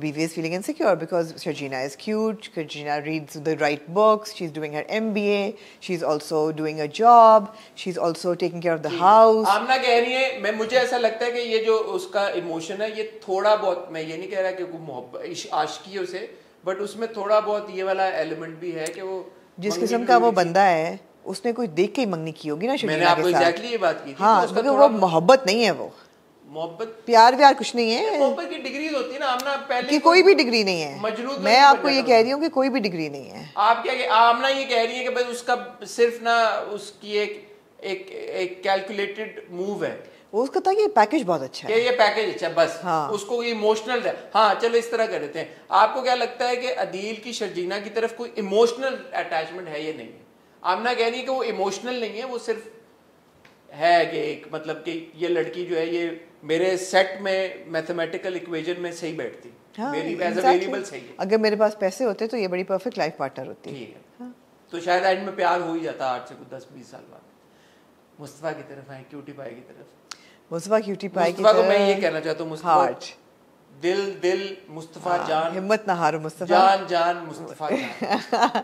Baby is feeling insecure because Sharjeena is cute. Sharjeena reads the right books. She's doing her MBA. She's also doing a job. She's also taking care of the house. आमना कह रही है, मैं मुझे ऐसा लगता है कि ये जो उसका इमोशन है ये थोड़ा बहुत, मैं ये नहीं कह रहा कि वो मोहब्बत आशिकी है उसे, बट उसमें थोड़ा बहुत ये वाला एलिमेंट भी है कि वो जिस किस्म का वो बंदा है उसने कोई देख के ही मंगनी की होगी ना शर्जीना के साथ। मैंने आपको एग्जैक्टली ये बात की थी। हाँ, क्योंकि वो मोहब्बत नहीं है, वो मोहब्बत प्यार व्यार कुछ नहीं है। मोहब्बत की डिग्रीज होती है ना आमना, पहले की कोई भी डिग्री नहीं है। मैं आपको ये कह रही हूँ कि कोई भी डिग्री नहीं है। आप क्या आमना ये कह रही है कि भाई उसका सिर्फ ना उसकी एक कैलकुलेटेड मूव है, वो उसका था कि पैकेज बहुत अच्छा है, ये पैकेज अच्छा बस। हाँ। उसको इमोशनल है। हाँ चलो इस तरह कर देते हैं। आपको क्या लगता है कि अदील की शर्जीना की तरफ कोई इमोशनल अटैचमेंट है या नहीं है? आमना कह रही है कि वो इमोशनल नहीं है, वो सिर्फ है कि एक मतलब कि ये लड़की जो है ये मेरे सेट में मैथमेटिकल इक्वेशन में सही बैठती। हाँ, मेरी एज अ वेरिएबल सही है। अगर मेरे पास पैसे होते तो ये बड़ी परफेक्ट लाइफ पार्टनर होती। ठीक है। हाँ। तो शायद एंड में प्यार हो ही जाता 8 से 10-20 साल बाद। मुस्तफा की तरफ है, क्यूटी पाई की तरफ। मुस्तफा क्यूटी पाई की तरफ को मैं ये कहना चाहता हूं, मुस्तफा दिल दिल मुस्तफा जान, हिम्मत ना हारो मुस्तफा जान, जान मुस्तफा जान।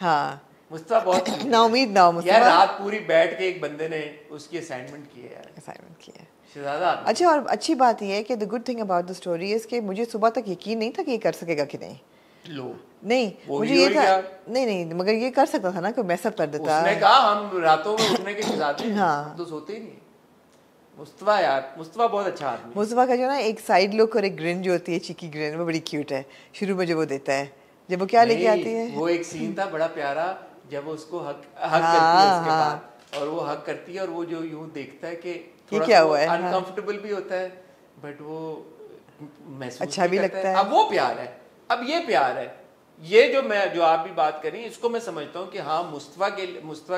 हां मुस्तफा बहुत नाउमीद ना मुस्तफा यार। रात पूरी बैठ के एक बंदे ने उसकी असाइनमेंट की है यार, असाइनमेंट की है शहजादा। अच्छा, और अच्छी बात यह है कि the good thing about the story is कि मुझे सुबह तक यकीन नहीं था कि ये कर सकेगा कि नहीं। लो नहीं मुझे ये था नहीं मगर ये कर सकता था ना कि मैं सब कर देता। उसने कहा हम रातों में उठने के शहजादे तो सोते ही नहीं। मुस्तफा यार मुस्तफा बहुत अच्छा आदमी। मुस्तफा का जो ना एक साइड लुक और एक ग्रिन जो होती है, चीकी ग्रिन, वो बड़ी क्यूट है। शुरू में जो वो देता है, जब वो क्या लेके आती है, वो एक सीन था बड़ा प्यारा जब उसको हक करती है उसके बाद, और वो हक करती है और वो जो यूं देखता है कि थोड़ा क्या हुआ है, अनकंफर्टेबल भी होता है बट वो महसूस अच्छा भी लगता है। अब वो प्यार है, अब ये प्यार है। ये जो मैं जो आप भी बात करें इसको मैं समझता हूँ कि हाँ मुस्तफा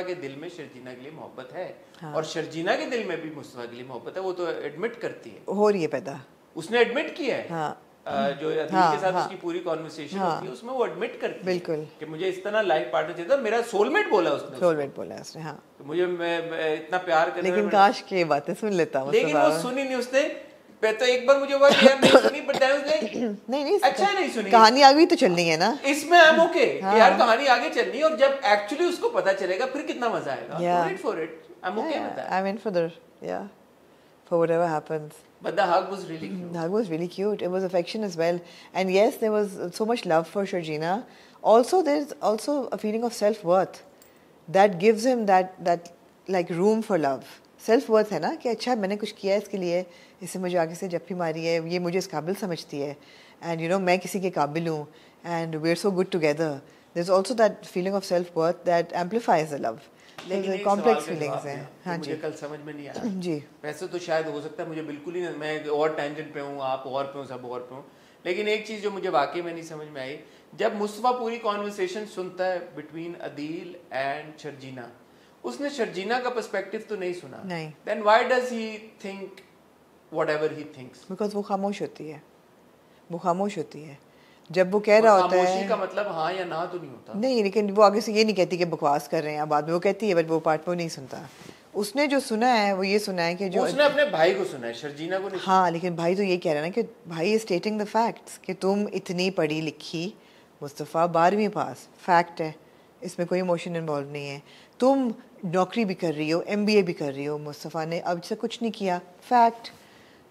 के दिल में शर्जीना के लिए मोहब्बत है। हाँ। और शर्जीना के दिल में भी मुस्तफा के लिए मोहब्बत है, वो तो एडमिट करती है, हो रही है पैदा, उसने एडमिट किया है। जो अदील के साथ उसकी पूरी कॉन्वर्सेशन होती है उसमें वो एडमिट करती है बिल्कुल कि मुझे इस तरह लाइफ पार्टनर चाहिए था, मेरा सोलमेट बोला उसने, सोलमेट बोला उसने। हाँ तो मुझे मैं इतना प्यार कर, लेकिन काश के बातें सुन लेता हूं, लेकिन वो सुनी नहीं उसने। तो एक बार मुझे हुआ कि यार नहीं सुनी, बट उसने नहीं अच्छा नहीं सुनी, कहानी आगे तो चलनी है ना इसमें, हम ओके यार कहानी आगे चलनी है और जब एक्चुअली उसको पता चलेगा फिर कितना मजा आएगा। Wait for it, I am okay with that, I am in for that, yeah for whatever happens. But the hug was really cute. The hug was really cute. It was affection as well, and yes, there was so much love for Sharjeena. Also, there's also a feeling of self-worth that gives him that like room for love. Self-worth है ना कि अच्छा मैंने कुछ किया है इसके लिए, इससे मुझे आगे से जब भी मारी है, ये मुझे इस काबिल समझती है, and you know मैं किसी के काबिल हूँ, and we're so good together. There's also that feeling of self-worth that amplifies the love. लेकिन कॉम्प्लेक्स फीलिंग्स हैं। हाँ जी, मुझे कल समझ में नहीं आया जी। वैसे तो शायद हो सकता है मुझे बिल्कुल ही, मैं और टेंजेंट पे हूँ, आप और पे हो, सब और पे हो, लेकिन एक चीज़ जो मुझे वाकई में नहीं समझ में आई, जब मुस्तफा पूरी कॉन्वर्सेशन सुनता है बिटवीन अदील एंड शर्जीना, उसने शर्जीना का पर्सपेक्टिव तो नहीं सुना, नहीं, then why does he think whatever he thinks? Because वो खामोश होती है, वो खामोश होती है जब वो कह रहा होता है। का मतलब हाँ या ना तो नहीं होता, नहीं, लेकिन वो आगे से ये नहीं कहती कि बकवास कर रहे हैं, बाद में वो कहती है, बट वो पार्ट वो नहीं सुनता। उसने जो सुना है वो ये सुना है कि जो उसने अपने भाई को सुना है, शर्जीना को नहीं। हाँ, लेकिन भाई तो ये कह रहा है ना कि भाई इज स्टेटिंग द फैक्ट्स कि तुम इतनी पढ़ी लिखी, मुस्तफ़ा 12वीं पास, फैक्ट है, इसमें कोई इमोशन इन्वॉल्व नहीं है, तुम नौकरी भी कर रही हो, MBA भी कर रही हो, मुस्तफ़ा ने अब से कुछ नहीं किया, फैक्ट,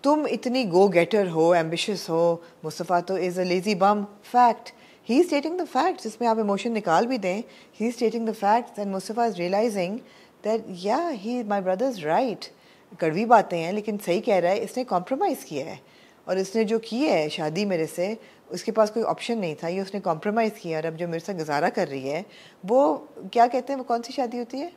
तुम इतनी गो गेटर हो, एम्बिशियस हो, मुस्तफ़ा तो is a lazy bum, fact, he is stating the facts, इसमें आप इमोशन निकाल भी दें, he is stating the facts and Mustafa is realising that या he my brother is right. कड़वी बातें हैं लेकिन सही कह रहा है, इसने कॉम्प्रोमाइज़ किया है और इसने जो किया है शादी मेरे से, उसके पास कोई ऑप्शन नहीं था, ये उसने कॉम्प्रोमाइज़ किया और अब जो मेरे साथ गुजारा कर रही है वो क्या कहते हैं, वो कौन सी शादी होती है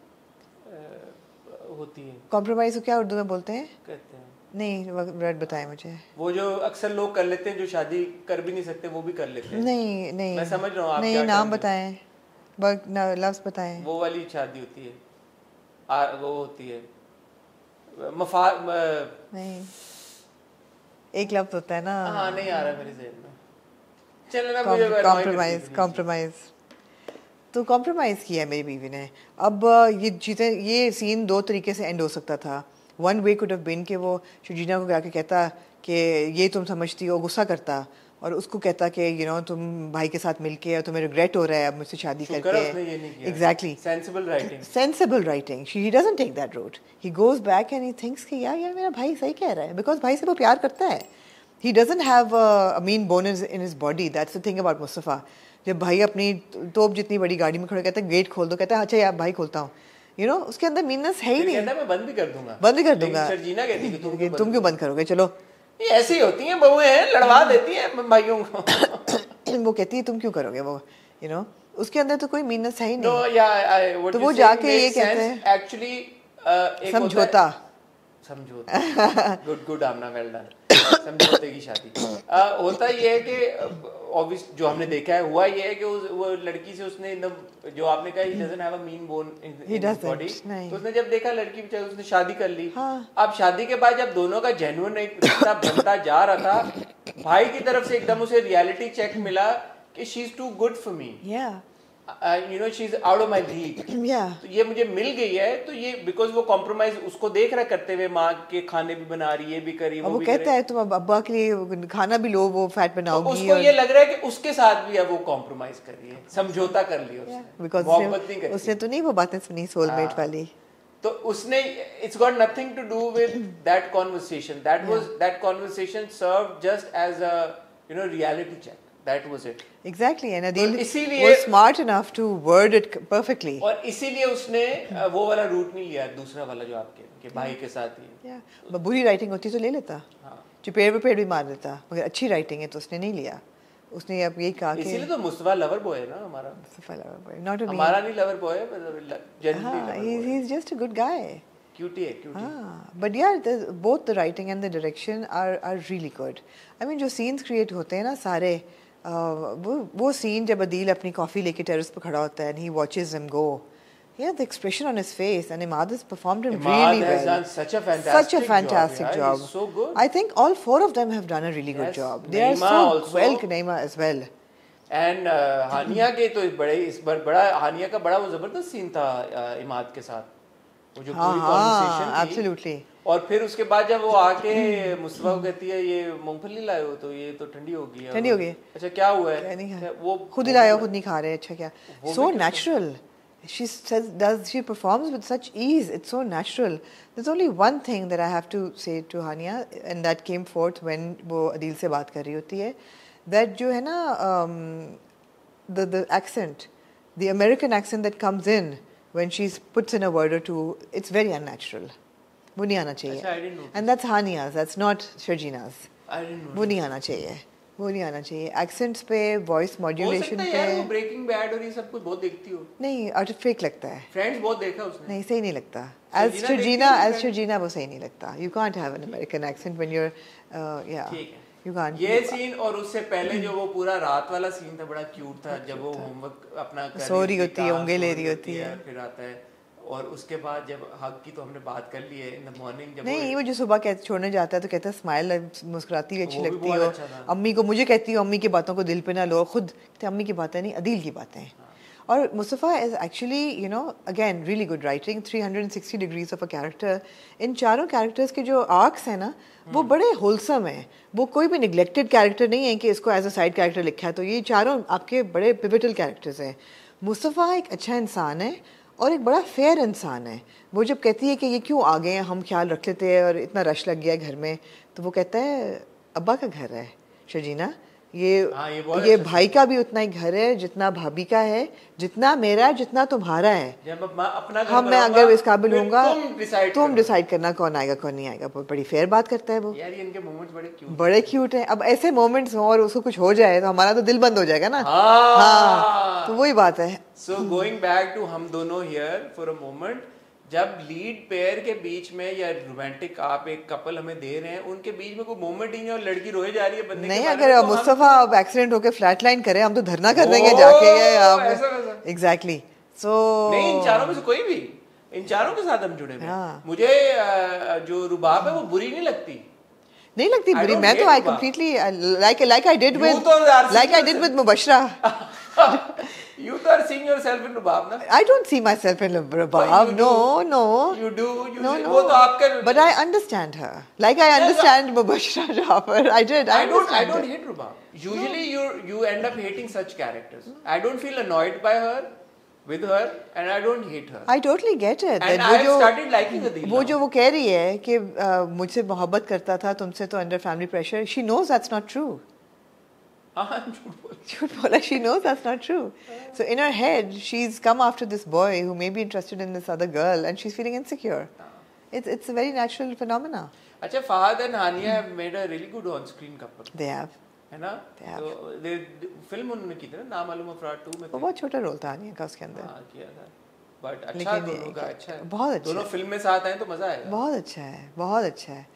कॉम्प्रोमाइज़ को क्या उर्दू में बोलते हैं, कहते हैं नहीं, रेड बताएं मुझे, वो जो अक्सर लोग कर लेते हैं जो शादी कर भी नहीं सकते वो भी कर लेते हैं। नहीं नहीं मैं समझ रहा हूँ आप, नहीं नाम बताएं, बट लफ्ज बताएं। वो वाली शादी होती है वो होती है नहीं, एक लफ्ज होता है ना। हाँ नहीं आ रहा मेरे ज़हन में, चलो ना मुझे कॉम्प्रोमाइज तो कॉम्प्रोमाइज़ किया है मेरी बीवी ने। अब ये चीज़ें, ये सीन दो तरीके से एंड हो सकता था। One way could have been कि वो शर्जीना को जाके कहता कि ये तुम समझती हो, गुस्सा करता और उसको कहता कि यू नो तुम भाई के साथ मिलके और तुम्हें रिग्रेट हो रहा है अब मुझसे शादी करके। Exactly, sensible writing, sensible writing. He doesn't take that route, he goes back and he thinks कि यार मेरा भाई सही कह रहा है, बिकॉज भाई से वो प्यार करता है। He doesn't have a mean bone in his body, that's the thing about Mustafa. जब भाई अपनी तोप जितनी बड़ी गाड़ी में खड़े कहता है गेट खोल दो, कहता है अच्छा यार भाई खोलता हूँ, यू नो उसके अंदर मीननेस है ही नहीं। मैं बंद भी कर दूंगा, बंद भी कर दूंगा। शर्जीना कहती है कि तुम क्यों बंद करोगे, चलो। ये ऐसी होती हैं बहुएं, हैं लड़वा देती हैं भाइयों को। वो कहती है तुम क्यों करोगे, वो यू नो उसके अंदर तो कोई मीननेस है ही नहीं। तो या तो वो जाके ये कहते हैं एक्चुअली समझौता, समझौता। Good good Aamna, well done. समझौते की शादी होता ये है कि ऑब्वियस जो हमने देखा है हुआ ये है कि वो लड़की से उसने जो आपने कहा he doesn't have a mean bone in his body, तो उसने जब देखा लड़की बेचारी उसने शादी कर ली। अब शादी के बाद जब दोनों का जेन्युइन एक रिश्ता बनता जा रहा था, भाई की तरफ से एकदम उसे रियलिटी चेक मिला कि she is too good for me, you know she is out of my league, ये मुझे मिल गई है। तो ये बिकॉज वो कॉम्प्रोमाइज उसको देख रहा करते हुए, माँ के खाने भी बना रही है, भी करी, वो भी कहता है तुम अब्बा के लिए खाना भी लो, वो फैट बनाओगी। उसको ये लग रहा है कि उसके साथ भी है वो कॉम्प्रोमाइज कर रही है, समझौता कर लिया उसने, बिकॉज मोहब्बत नहीं करी उसने। तो नहीं वो बातें सुनी सोलमेट वाली, तो उसने it's got nothing to do with that conversation. That was, that conversation serve just as a you know reality check. That was it. Exactly, and Adeel was smart enough to word it perfectly. और इसीलिए उसने वो वाला root नहीं लिया, दूसरा वाला जो आपके कि भाई के साथ ही। Yeah, बुरी राइटिंग होती तो ले लेता, चुपेड़ पे पेड़ भी मार देता, मगर अच्छी राइटिंग है तो उसने नहीं लिया। उसने अब यही कहा कि इसीलिए तो मुस्तफा लवर बॉय है ना हमारा। Mustafa lover boy, not a हमारा नहीं लवर बॉय है, but generally he is just a good guy. Cutie है, cutie. हाँ, but yeah, both the writing and the direction are really good. I mean जो scenes create होते हैं ना सारे, वो सीन जब अदील अपनी कॉफ़ी लेके टेरेस पर खड़ा होता है, and he watches him go, yeah, the expression on his face, and Imad has performed him really well. Imad has done such a fantastic job. He's so good. I think all four of them have done a really good job. They are so well, Naima as well. And हानिया के तो इस बार बड़ा हानिया का बड़ा वो जबरदस्त scene था इमाद के साथ, वो जो पूरी कॉन्वर्सेशन थी। Absolutely. और फिर उसके बाद जब वो आके मुस्तफा को कहती है ये मूंगफली लाए हो, तो ये तो ठंडी हो गई है। अच्छा क्या हुआ है, वो खुद ही लाया, खुद नहीं खा रहे। अच्छा क्या, so natural she says, does she performs with such ease, it's so natural. There's only one thing that I have to say to Hania, and that came forth when वो अदील से बात कर रही होती है, that जो है ना the accent, the American accent that comes in when she puts in a word or two, it's very unnatural. वो नहीं आना चाहिए, and that's Hania's, that's not Sharjeena's. वो नहीं आना चाहिए, एक्सेंट्स पे, वॉइस मॉड्यूलेशन पे। हो सकता है यार वो ब्रेकिंग बैड और ये सब कुछ बहुत देखती हो। नहीं, आर्टिफिशियल लगता है। फ्रेंड्स बहुत देखा उसने। नहीं, सही नहीं लगता। As Sharjeena वो सही नहीं लगता। You can't have an American accent when you're yeah. You can't. ये सीन और उससे पहले जो वो पूरा रात वाला सीन था बड़ा क्यूट था, जब वो होमवर्क अपना सो रही होती है, उंगली ले रही होती है, फिर आता है। और उसके बाद जब हक की तो हमने बात कर ली है इन द मॉर्निंग, जब नहीं वो जो सुबह कहते छोड़ने जाता है तो कहता है स्माइल, मुस्कुराती हुई अच्छी लगती हो। अच्छा, अम्मी को मुझे कहती हो अम्मी की बातों को दिल पे ना लो, खुद कहते अम्मी की बातें नहीं अदील की बातें। और Mustafa is actually you know again really good writing, 360 degrees of a character. इन चारों कैरेक्टर्स के जो आर्क्स हैं ना वो बड़े होलसम हैं, वो कोई भी निगलेक्टेड कैरेक्टर नहीं है कि इसको एज अ साइड कैरेक्टर लिखा है। तो ये चारों आपके बड़े पिवटल कैरेक्टर्स हैं। मुस्तफ़ा एक अच्छा इंसान है और एक बड़ा फेयर इंसान है। वो जब कहती है कि ये क्यों आ गए हैं, हम ख्याल रख लेते हैं और इतना रश लग गया है घर में, तो वो कहता है अब्बा का घर है शर्जीना, ये भाई का भी उतना ही घर है जितना भाभी का है, जितना मेरा है, जितना तुम्हारा है। अपना हम मैं अगर इस काबिल होऊंगा तुम डिसाइड करना कौन आएगा कौन नहीं आएगा। बड़ी फेयर बात करता है वो। यार ये इनके मोमेंट्स बड़े क्यूट हैं। अब ऐसे मोमेंट्स हों और उसको कुछ हो जाए तो हमारा तो दिल बंद हो जाएगा ना। हाँ, तो वही बात है। सो गोइंग बैक टू हम दोनों हियर फॉर अ मोमेंट, जब लीड पेयर के बीच में या रोमांटिक आप एक कपल हमें दे रहे हैं उनके बीच में कोई मोमेंट ही नहीं और लड़की रोए जा रही है बंदे नहीं के बारे में, अगर तो मुस्तफा अब एक्सीडेंट होकर फ्लैट लाइन करे हम तो धरना कर देंगे जाके। एग्जैक्टली सो नहीं, इन चारों में से कोई भी, इन चारों के साथ हम जुड़े हुए। मुझे जो रुबाब है वो बुरी नहीं लगती, बुरी। मैं तो I completely like I did with Mubashra You are seeing yourself in Rubab, na? I don't see myself in Rubab. No, no. You do. You no, see, no. वो तो आपका. But I understand her. Like I understand Mubashira Jaafar. I did. I don't hate Rubab. Usually you end up hating such characters. I don't feel annoyed by her. With her, and I don't hate her. I totally get it. And I have started liking Adeel. वो जो वो कह रही है कि मुझसे मोहब्बत करता था तुमसे तो under family pressure. She knows that's not true. She knows that's not true. So in her head, she's come after this boy who may be interested in this other girl, and she's feeling insecure. It's a very natural phenomena. अच्छा, Fahad and Hania have made a really good on-screen couple. They have. है ना तो film उन्होंने की थी ना नामालूम अफराद 2 में वो बहुत छोटा रोल था आनिया का उसके अंदर हाँ किया था बट अच्छा दोनों का अच्छा है बहुत अच्छा दोनों फिल्म में साथ आए तो मजा आएगा बहुत अच्छा है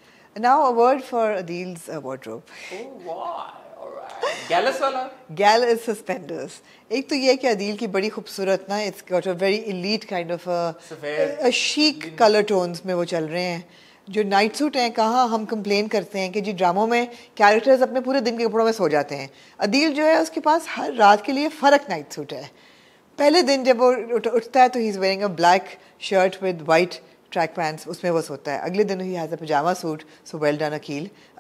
now a word for Adeel's wardrobe oh वाह ऑलराइट गैलस वाला गैल इज सस्पेंडर्स एक तो ये है कि अदील की बड़ी खूबसूरत ना it's got a very elite kind of a chic colour tones में वो चल रहे हैं जो नाइट सूट हैं कहाँ हम कंप्लेन करते हैं कि जी ड्रामों में कैरेक्टर्स अपने पूरे दिन के कपड़ों में सो जाते हैं अदील जो है उसके पास हर रात के लिए फ़र्क नाइट सूट है पहले दिन जब वो उठता है तो he is wearing a black shirt with white track pants उसमें वो सोता है अगले दिन he has a pyjama suit so well done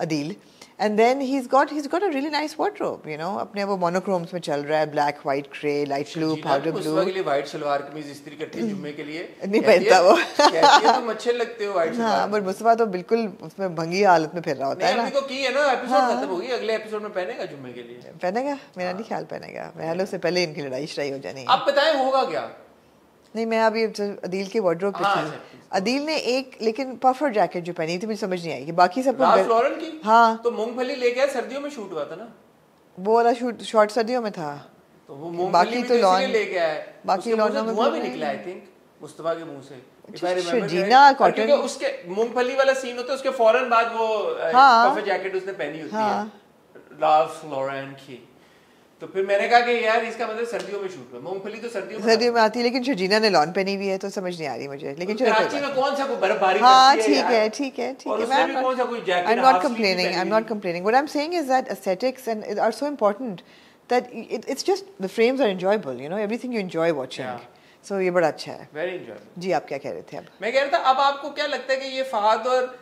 Adeel and then he is got a really nice wardrobe you know अपने वो मोनोक्रोम्स में चल रहा है black white grey light blue powder blue के लिए वाइट सलवार कमीज इस्त्री करती है जुम्मे के लिए नहीं पहनता वो कहती है तुम अच्छे लगते हो वाइट हां पर मुस्तफा तो बिल्कुल उसमें भंगी हालत में फिर रहा होता है ना देखो की है ना एपिसोड खत्म हो गई अगले एपिसोड में पहनेगा जुम्मे के लिए पहनेगा मेरा नहीं ख्याल पहनेगा महलों से पहले इनकी लड़ाई शराई हो जानी अब बताएं होगा क्या नहीं मैं अभी अदील के वार्डरोब पे थी अदील ने एक लेकिन पफर जैकेट जो पहनी थी मुझे समझ नहीं आई कि बाकी सब फ्लोरल की हाँ तो मूंगफली लेके आया सर्दियों में शूट हुआ था ना वो वाला शूट शॉर्ट सर्दियों में था तो वो मूंगफली तो लॉन लेके आया बाकी लॉन में धुआं भी निकला आई थिंक मुस्तफा के मुंह से शर्जीना कॉटन उसके मूंगफली वाला सीन होता है उसके फौरन बाद वो पफर जैकेट उसने पहनी होती है राल्फ लॉरेन की तो फिर मैंने कहा कि यार इसका मतलब सर्दियों में शूट हुआ मूंगफली तो सर्दियों में आती है लेकिन शर्जीना ने लॉन पहनी हुई है तो समझ नहीं आ रही मुझे लेकिन कराची में कौन सा कोई बर्फबारी हाँ ठीक है ma'am I'm not complaining what I'm saying is that aesthetics and are so important that it's just the frames are enjoyable you know everything you enjoy watching so ये बड़ा अच्छा है very enjoyable जी आप क्या कह रहे थे अब मैं कह रहा था अब आपको क्या लगता है कि ये फहद और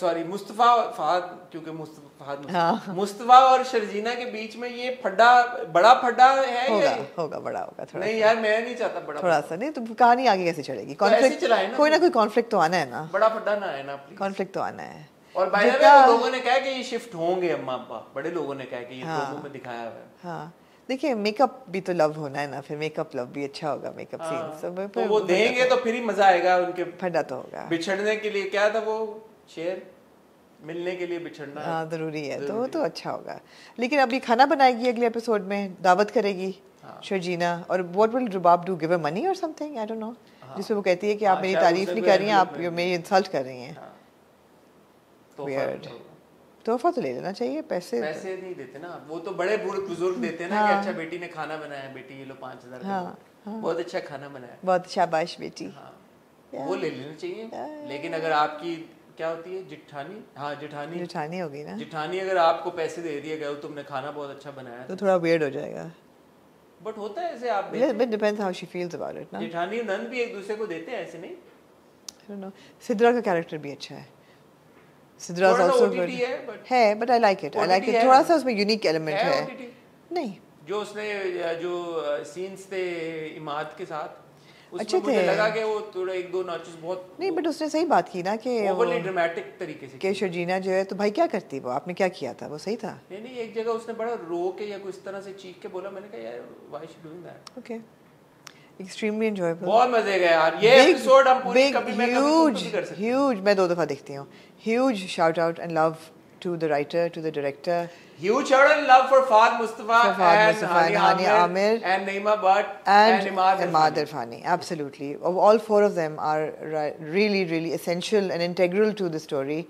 सॉरी मुस्तफा फहद क्योंकि मुस्तफा और शर्जीना के बीच में ये फड्डा बड़ा फड्डा है होगा बड़ा होगा थोड़ा नहीं यार मैं नहीं चाहता बड़ा थोड़ा सा नहीं तो कहानी आगे कैसे चलेगी कॉन्फ्लिक्ट कोई ना कोई कॉन्फ्लिक्ट तो आना है ना बड़ा फड्डा ना है ना कॉन्फ्लिक्ट तो आना है और बाय द वे लोगों ने कहा कि ये शिफ्ट होंगे अम्मा पापा बड़े लोगों ने कहा कि ये दोनों में दिखाया हुआ है हाँ देखिए मेकअप भी तो लव होना है ना फिर मेकअप लव भी अच्छा होगा मेकअप सीन सब तो वो देंगे तो फिर ही मजा आएगा उनके फड्डा तो होगा बिछड़ने के लिए क्या था वो शेयर मिलने के लिए बिछड़ना हाँ जरूरी है तो वो तो अच्छा होगा लेकिन अभी खाना बनाएगी अगले एपिसोड में दावत करेगी शर्जीना और what will Rubab do give her money और समथिंग आई डोंट नो जिसमें वो कहती है कि आप मेरी तारीफ नहीं कर रही हैं आप मेरी इंसल्ट कर रही हैं तोहफा तो ले लेना चाहिए पैसे नहीं देते ना वो तो बड़े बुजुर्ग देते हैं ना कि अच्छा बेटी ने खाना बनाया बेटी ये लो 5000 बहुत अच्छा खाना बनाया बहुत शाबाश बेटी वो ले लेना चाहिए लेकिन अगर आपकी क्या होती है जिठानी होगी ना जिठानी अगर आपको पैसे दे दिए गए तुमने खाना बहुत अच्छा बनाया तो थोड़ा वियर्ड हो जाएगा बट होता है ऐसे आप but depends how she feels about it ना जिठानी और नंद भी एक दूसरे को देते हैं ऐसे नहीं आई डोंट नो सिद्रा का कैरेक्टर भी अच्छा है सिद्रा इज आल्सो गुड है बट आई लाइक इट थोड़ा सा उसमें यूनिक एलिमेंट है नहीं जो उसने जो सीन्स थे इमाद के साथ अच्छे थे मुझे लगा कि वो थोड़ा एक दो नॉचेस बहुत नहीं बट उसने सही बात की ना कि ओवरली ड्रामेटिक तरीके से कि शर्जीना जो है तो भाई क्या करती वो आपने क्या किया था वो सही था नहीं एक जगह उसने बड़ा रो के या कुछ इस तरह से चीख के बोला मैंने कहा यार why she doing that okay extremely enjoyable बहुत मजे गए यार ये एपिसोड हम पूरी कभी मैं कभी कर सकते ह्यूज मैं दो दफा देखती हूं huge shout out and love to the writer to the director huge shout and love for Fahad Mustafa and Hania Aamir and Naima Butt and Imad Fani absolutely all four of them are really essential and integral to the story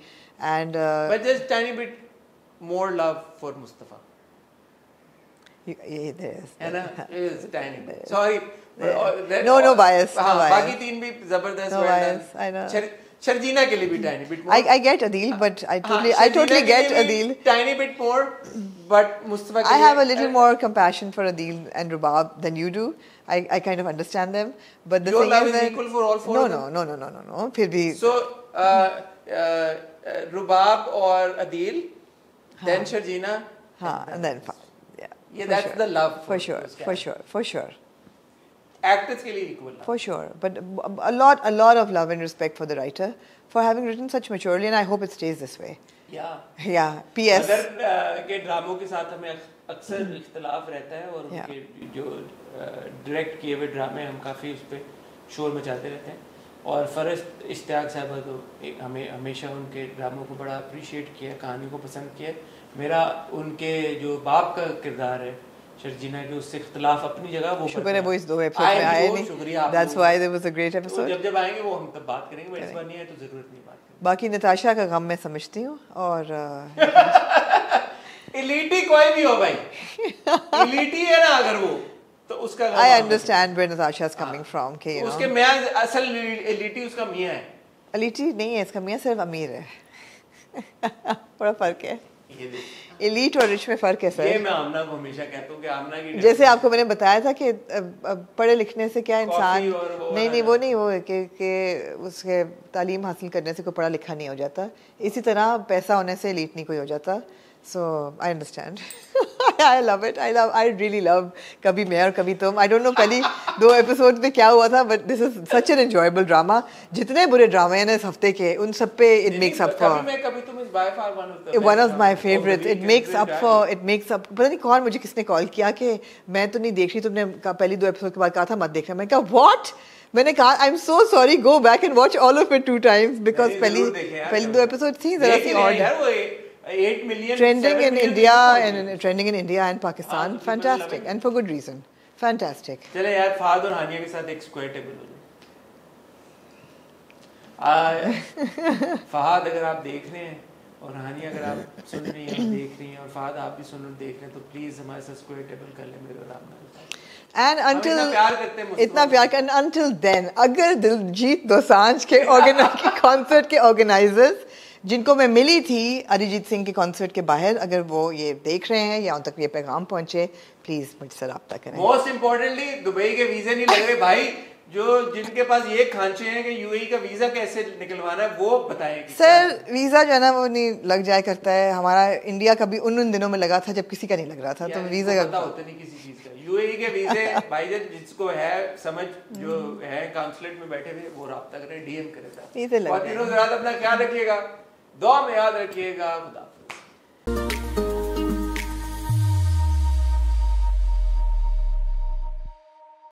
and but just tiny bit more love for Mustafa yeah there is Anna is tiny bit sorry no bias baki teen bhi zabardast well done I know Sharjeena के लिए भी tiny bit more. I get Adeel, but I totally, I totally get Adeel. Tiny bit more, but Mustafa. I have a little more compassion for Adeel and Rubab than you do. I kind of understand them, but the thing is that equal for all four. No. फिर भी. So Rubab और Adeel, then Sharjeena, and then yeah. Yeah, that's the love. For sure. Actors के लिए equal love. For sure, but a lot of love and respect for the writer for having written such maturely, and I hope it stays this way. Yeah. P.S. अगर के ड्रामों के साथ हमें अक्सर इख्तलाफ रहता है और उनके जो डायरेक्ट किए हुए ड्रामे हम काफ़ी उस पर शोर मचाते रहते हैं और फ़रस्त इश्तियाक साहब तो हमें हमेशा उनके ड्रामों को बड़ा अप्रिशिएट किया, कहानी को पसंद किया. मेरा उनके जो बाप का किरदार है शर्जीना के उससे इख्तलाफ अपनी जगह वो शुक्र है वो इस दो एपिसोड में आए नहीं. That's why there was a great episode. जब आएंगे वो हम तब बात करेंगे, बट इस बार नहीं है तो जरूरत नहीं बात करेंगे. बाकी नताशा का गम मैं समझती हूँ और एलिटी कोई भी हो भाई एलिटी है ना अगर वो तो उसका I understand where Natasha is coming from के यू नो उसके मैं असल एलिटी उसका मियां है. एलिटी नहीं है इसका मियां, सिर्फ अमीर है. बड़ा फर्क है. एलीट और रिच में फ़र्क है सर. ये मैं आमना को हमेशा कहता हूँ कि आमना की जैसे आपको मैंने बताया था कि पढ़े लिखने से क्या इंसान नहीं, वो उसके तालीम हासिल करने से कोई पढ़ा लिखा नहीं हो जाता. इसी तरह पैसा होने से एलीट नहीं कोई हो जाता. So I understand. I love it. I really love कभी मैं और कभी तुम. आई डोंट नो पहली दो एपिसोड में क्या हुआ था, but this is such an enjoyable drama. जितने बुरे ड्रामे हैं इस हफ्ते के उन सब पे it makes up for. One of my favourite. It makes up. पता नहीं कौन, मुझे किसने कॉल किया कि मैं तो नहीं देख रही, तुमने पहली दो एपिसोड के बाद कहा था मत देखना. मैंने कहा व्हाट? मैंने कहा I am so sorry, go back and watch all of it 2 times because पहली दो एपिसोड थी जरा सी और 8 million trending in India and trending in India and Pakistan. Fantastic, and for good reason. Fantastic. चले यार फहद और हानिया के साथ एक स्क्वायर टेबल हो जाए. फहद अगर आप देख रहे हैं और हानिया अगर आप सुन रही हैं देख रही हैं और फहद आप भी सुन रहे देख रहे हैं तो प्लीज हमारे साथ स्क्वायर टेबल कर ले मेरे और आपने. And until इतना प्यार करते हैं. Until then, अगर दिलजीत दोसांझ के कॉन्सर्ट के ऑर्गेनाइजर्स जिनको मैं मिली थी अरिजीत सिंह के कॉन्सर्ट के बाहर, अगर वो ये देख रहे हैं या उन तक ये पैगाम पहुंचे, प्लीज मुझसे रब्ता करें. मोस्ट इम्पोर्टेंटली दुबई के वीजे नहीं लग रहे भाई, जो जिनके पास ये खांचे हैं कि यूएई का वीजा कैसे निकलवाना है वो बताएंगे. सर वीजा जो है ना वो नहीं लग जाया करता है. हमारा इंडिया का भी उन दिनों में लगा था जब किसी का नहीं लग रहा था, तो वीजा का होता नहीं किसी चीज का. यूएई के वीजे भाई जिसको है समझ, जो है काउंसलेट में बैठे हुए वो रब्ता करें, डीएम करें. और दिनों अपना ख्याल रखिएगा, दुआ में याद रखिएगा. खुदा